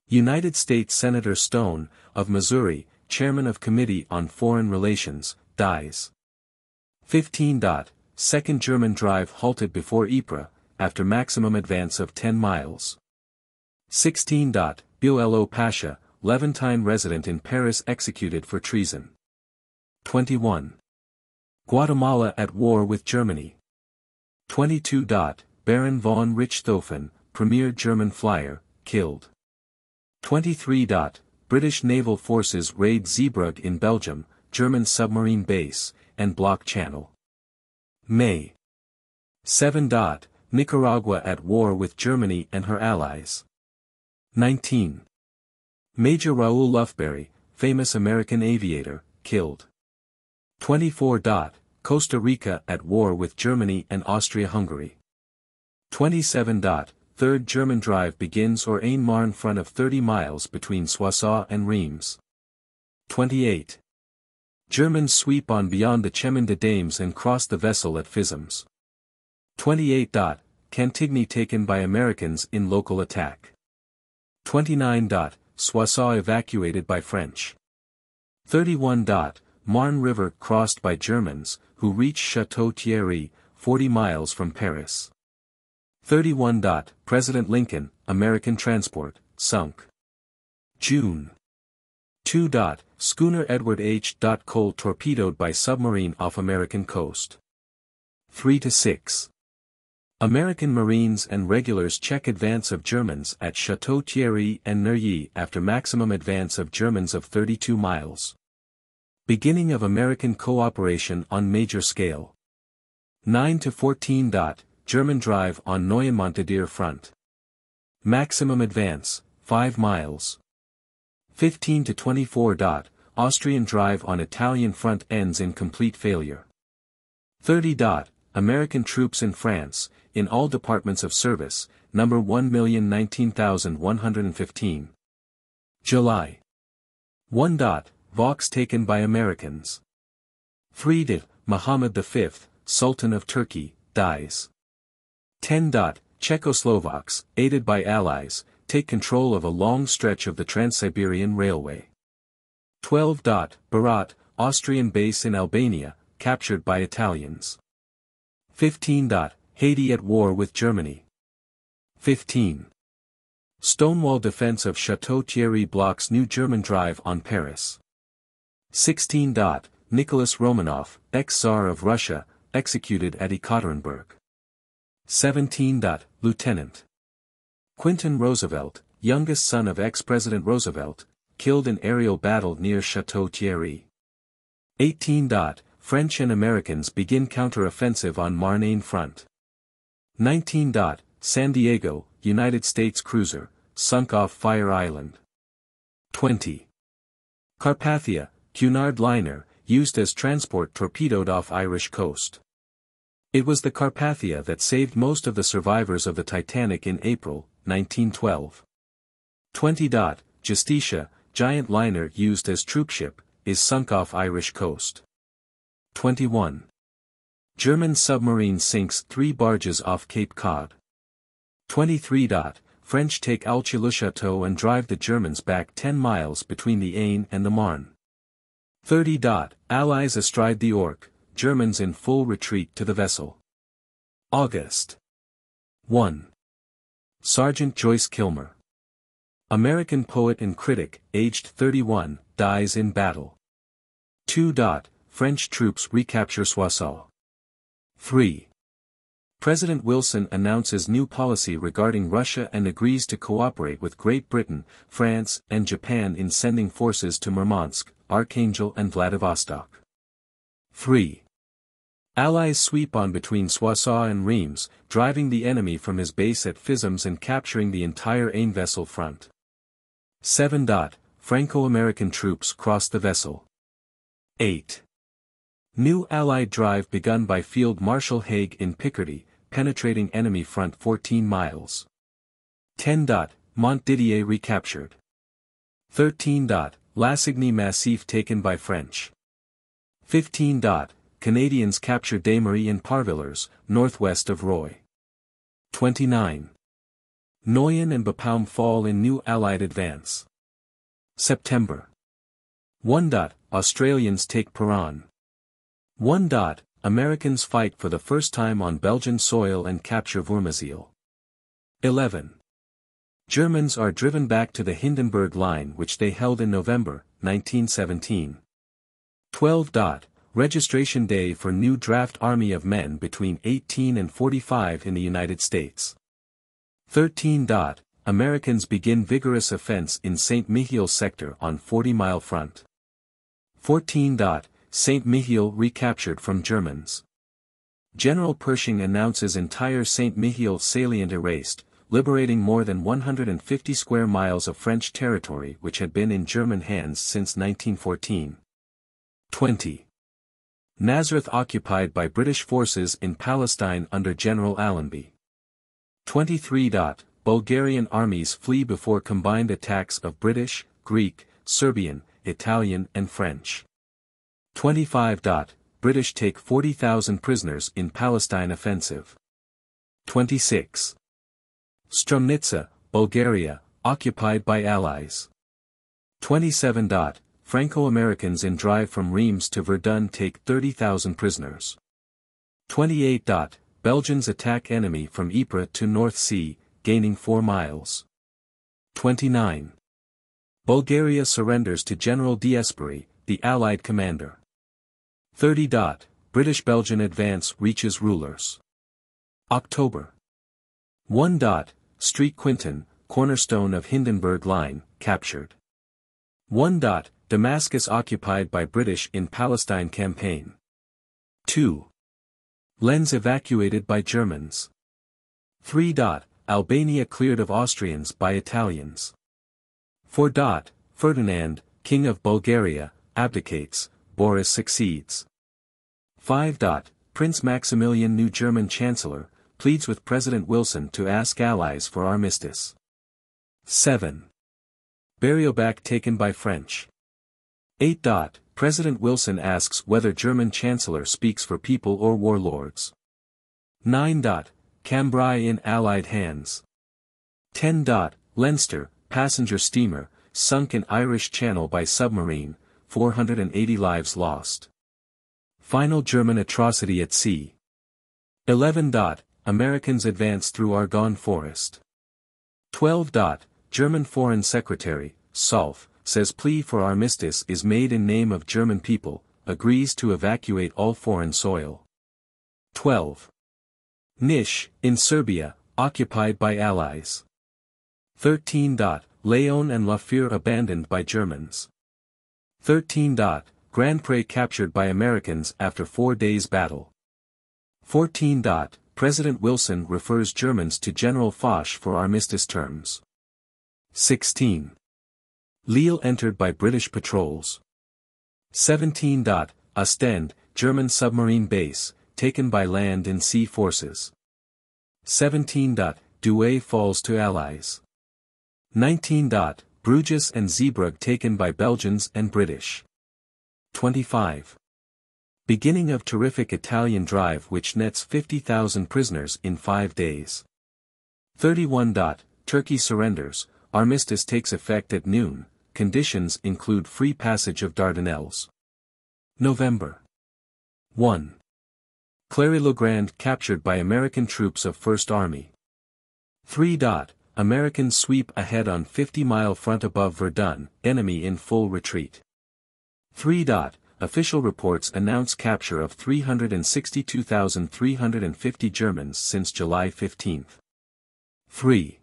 United States Senator Stone, of Missouri, Chairman of Committee on Foreign Relations, dies. fifteen. Second German drive halted before Ypres, after maximum advance of ten miles. sixteen. Buelo Pasha, Levantine resident in Paris executed for treason. twenty-one. Guatemala at war with Germany. twenty-two. Baron von Richthofen, premier German flyer, killed. twenty-three. British naval forces raid Zeebrugge in Belgium, German submarine base, and block channel. May. seven. Nicaragua at war with Germany and her allies. nineteen. Major Raoul Lufbery, famous American aviator, killed. twenty-four. Costa Rica at war with Germany and Austria-Hungary. twenty-seven. Third German drive begins or Ain Marne front of thirty miles between Soissons and Reims. twenty-eight. Germans sweep on beyond the Chemin de Dames and cross the Vesle at Fismes. twenty-eight. Cantigny taken by Americans in local attack. twenty-nine. Soissons evacuated by French. thirty-one. Marne River crossed by Germans, who reached Chateau Thierry, forty miles from Paris. thirty-one. President Lincoln, American transport, sunk. June. two. Schooner Edward H. Cole torpedoed by submarine off American coast. three to six. American Marines and regulars check advance of Germans at Chateau Thierry and Neuilly after maximum advance of Germans of thirty-two miles. Beginning of American cooperation on major scale. nine to fourteen. German drive on Noyon-Montadier front. Maximum advance, five miles. fifteen to twenty-four. Austrian drive on Italian front ends in complete failure. thirty. American troops in France, in all departments of service, number one million nineteen thousand one hundred fifteen. July. one. Vox taken by Americans. three. Mohammed the Fifth, Sultan of Turkey, dies. ten. Czechoslovaks, aided by Allies, take control of a long stretch of the Trans-Siberian Railway. twelve. Barat, Austrian base in Albania, captured by Italians. fifteen. Haiti at war with Germany. fifteen. Stonewall defense of Chateau Thierry blocks new German drive on Paris. sixteen. Nicholas Romanov, ex-Tsar of Russia, executed at Ekaterinburg. seventeen. Lieutenant Quinton Roosevelt, youngest son of ex-President Roosevelt, killed in aerial battle near Chateau Thierry. eighteen. French and Americans begin counter-offensive on Marne front. nineteen. San Diego, United States cruiser, sunk off Fire Island. twenty. Carpathia, Cunard liner, used as transport torpedoed off Irish coast. It was the Carpathia that saved most of the survivors of the Titanic in April, nineteen twelve. twenty. Justitia, giant liner used as troopship, is sunk off Irish coast. twenty-one. German submarine sinks three barges off Cape Cod. twenty-three. French take Alchy-le-Château and drive the Germans back ten miles between the Aisne and the Marne. thirty. Allies astride the Ourcq, Germans in full retreat to the vessel. August. one. Sergeant Joyce Kilmer, American poet and critic, aged thirty-one, dies in battle. two. French troops recapture Soissons. three. President Wilson announces new policy regarding Russia and agrees to cooperate with Great Britain, France, and Japan in sending forces to Murmansk, Archangel and Vladivostok. three. Allies sweep on between Soissons and Reims, driving the enemy from his base at Fismes and capturing the entire Aisne vessel front. seven. Franco-American troops cross the vessel. eight. New Allied drive begun by Field Marshal Haig in Picardy, penetrating enemy front fourteen miles. ten. Montdidier recaptured. thirteen. Lassigny Massif taken by French. fifteen. Canadians capture Desmarais and Parvillers, northwest of Roy. twenty-nine. Noyon and Bapaume fall in new Allied advance. September. one. Australians take Peronne. one. Americans fight for the first time on Belgian soil and capture Vermezil. eleven. Germans are driven back to the Hindenburg Line which they held in November, nineteen seventeen. twelve. Registration day for new draft army of men between eighteen and forty-five in the United States. thirteen. Americans begin vigorous offense in Saint-Mihiel sector on forty-mile front. fourteen. Saint-Mihiel recaptured from Germans. General Pershing announces entire Saint-Mihiel salient erased, liberating more than one hundred fifty square miles of French territory which had been in German hands since nineteen fourteen. twenty. Nazareth occupied by British forces in Palestine under General Allenby. twenty-three. Bulgarian armies flee before combined attacks of British, Greek, Serbian, Italian and French. twenty-five. British take forty thousand prisoners in Palestine offensive. twenty-six. Stromnitsa, Bulgaria, occupied by Allies. twenty-seven. Franco-Americans in drive from Reims to Verdun take thirty thousand prisoners. twenty-eight. Belgians attack enemy from Ypres to North Sea, gaining four miles. twenty-nine. Bulgaria surrenders to General D'Espery, the Allied commander. thirty. British-Belgian advance reaches rulers. October. one. Street Quinton, cornerstone of Hindenburg Line, captured. one. Damascus occupied by British in Palestine campaign. two. Lens evacuated by Germans. three. Albania cleared of Austrians by Italians. four. Ferdinand, King of Bulgaria, abdicates, Boris succeeds. five. Prince Maximilian, new German Chancellor, pleads with President Wilson to ask allies for armistice. seven. Beriobac taken by French. eight. President Wilson asks whether German Chancellor speaks for people or warlords. nine. Cambrai in Allied hands. ten. Leinster, passenger steamer, sunk in Irish Channel by submarine, four hundred eighty lives lost. Final German atrocity at sea. eleven. Americans advance through Argonne Forest. twelve. German Foreign Secretary, Solf, says plea for armistice is made in name of German people, agrees to evacuate all foreign soil. twelve. Niš, in Serbia, occupied by Allies. thirteen. Leon and Lafleur abandoned by Germans. thirteen. Grand Pré captured by Americans after four days' battle. fourteen. President Wilson refers Germans to General Foch for armistice terms. sixteen. Lille entered by British patrols. seventeen. Ostend, German submarine base, taken by land and sea forces. seventeen. Douai falls to Allies. nineteen. Bruges and Zeebrugge taken by Belgians and British. twenty-five. Beginning of terrific Italian drive which nets fifty thousand prisoners in five days. thirty-one. Turkey surrenders, armistice takes effect at noon, conditions include free passage of Dardanelles. November. one. Clary-le-Grand captured by American troops of First Army. three. Americans sweep ahead on fifty mile front above Verdun, enemy in full retreat. three. Official reports announce capture of three hundred sixty-two thousand three hundred fifty Germans since July fifteenth. three.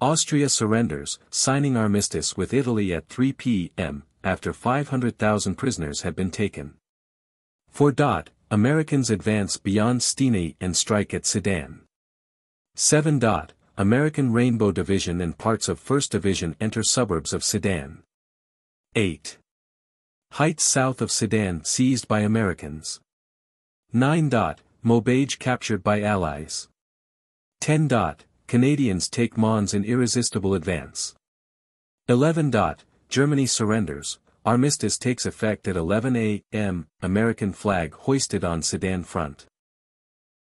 Austria surrenders, signing armistice with Italy at three p m, after five hundred thousand prisoners had been taken. four. Americans advance beyond Stenay and strike at Sedan. seven. American Rainbow Division and parts of first Division enter suburbs of Sedan. eight. Heights south of Sedan seized by Americans. nine. Maubeuge captured by Allies. ten. Canadians take Mons in irresistible advance. eleven. Germany surrenders, armistice takes effect at eleven a m, American flag hoisted on Sedan front.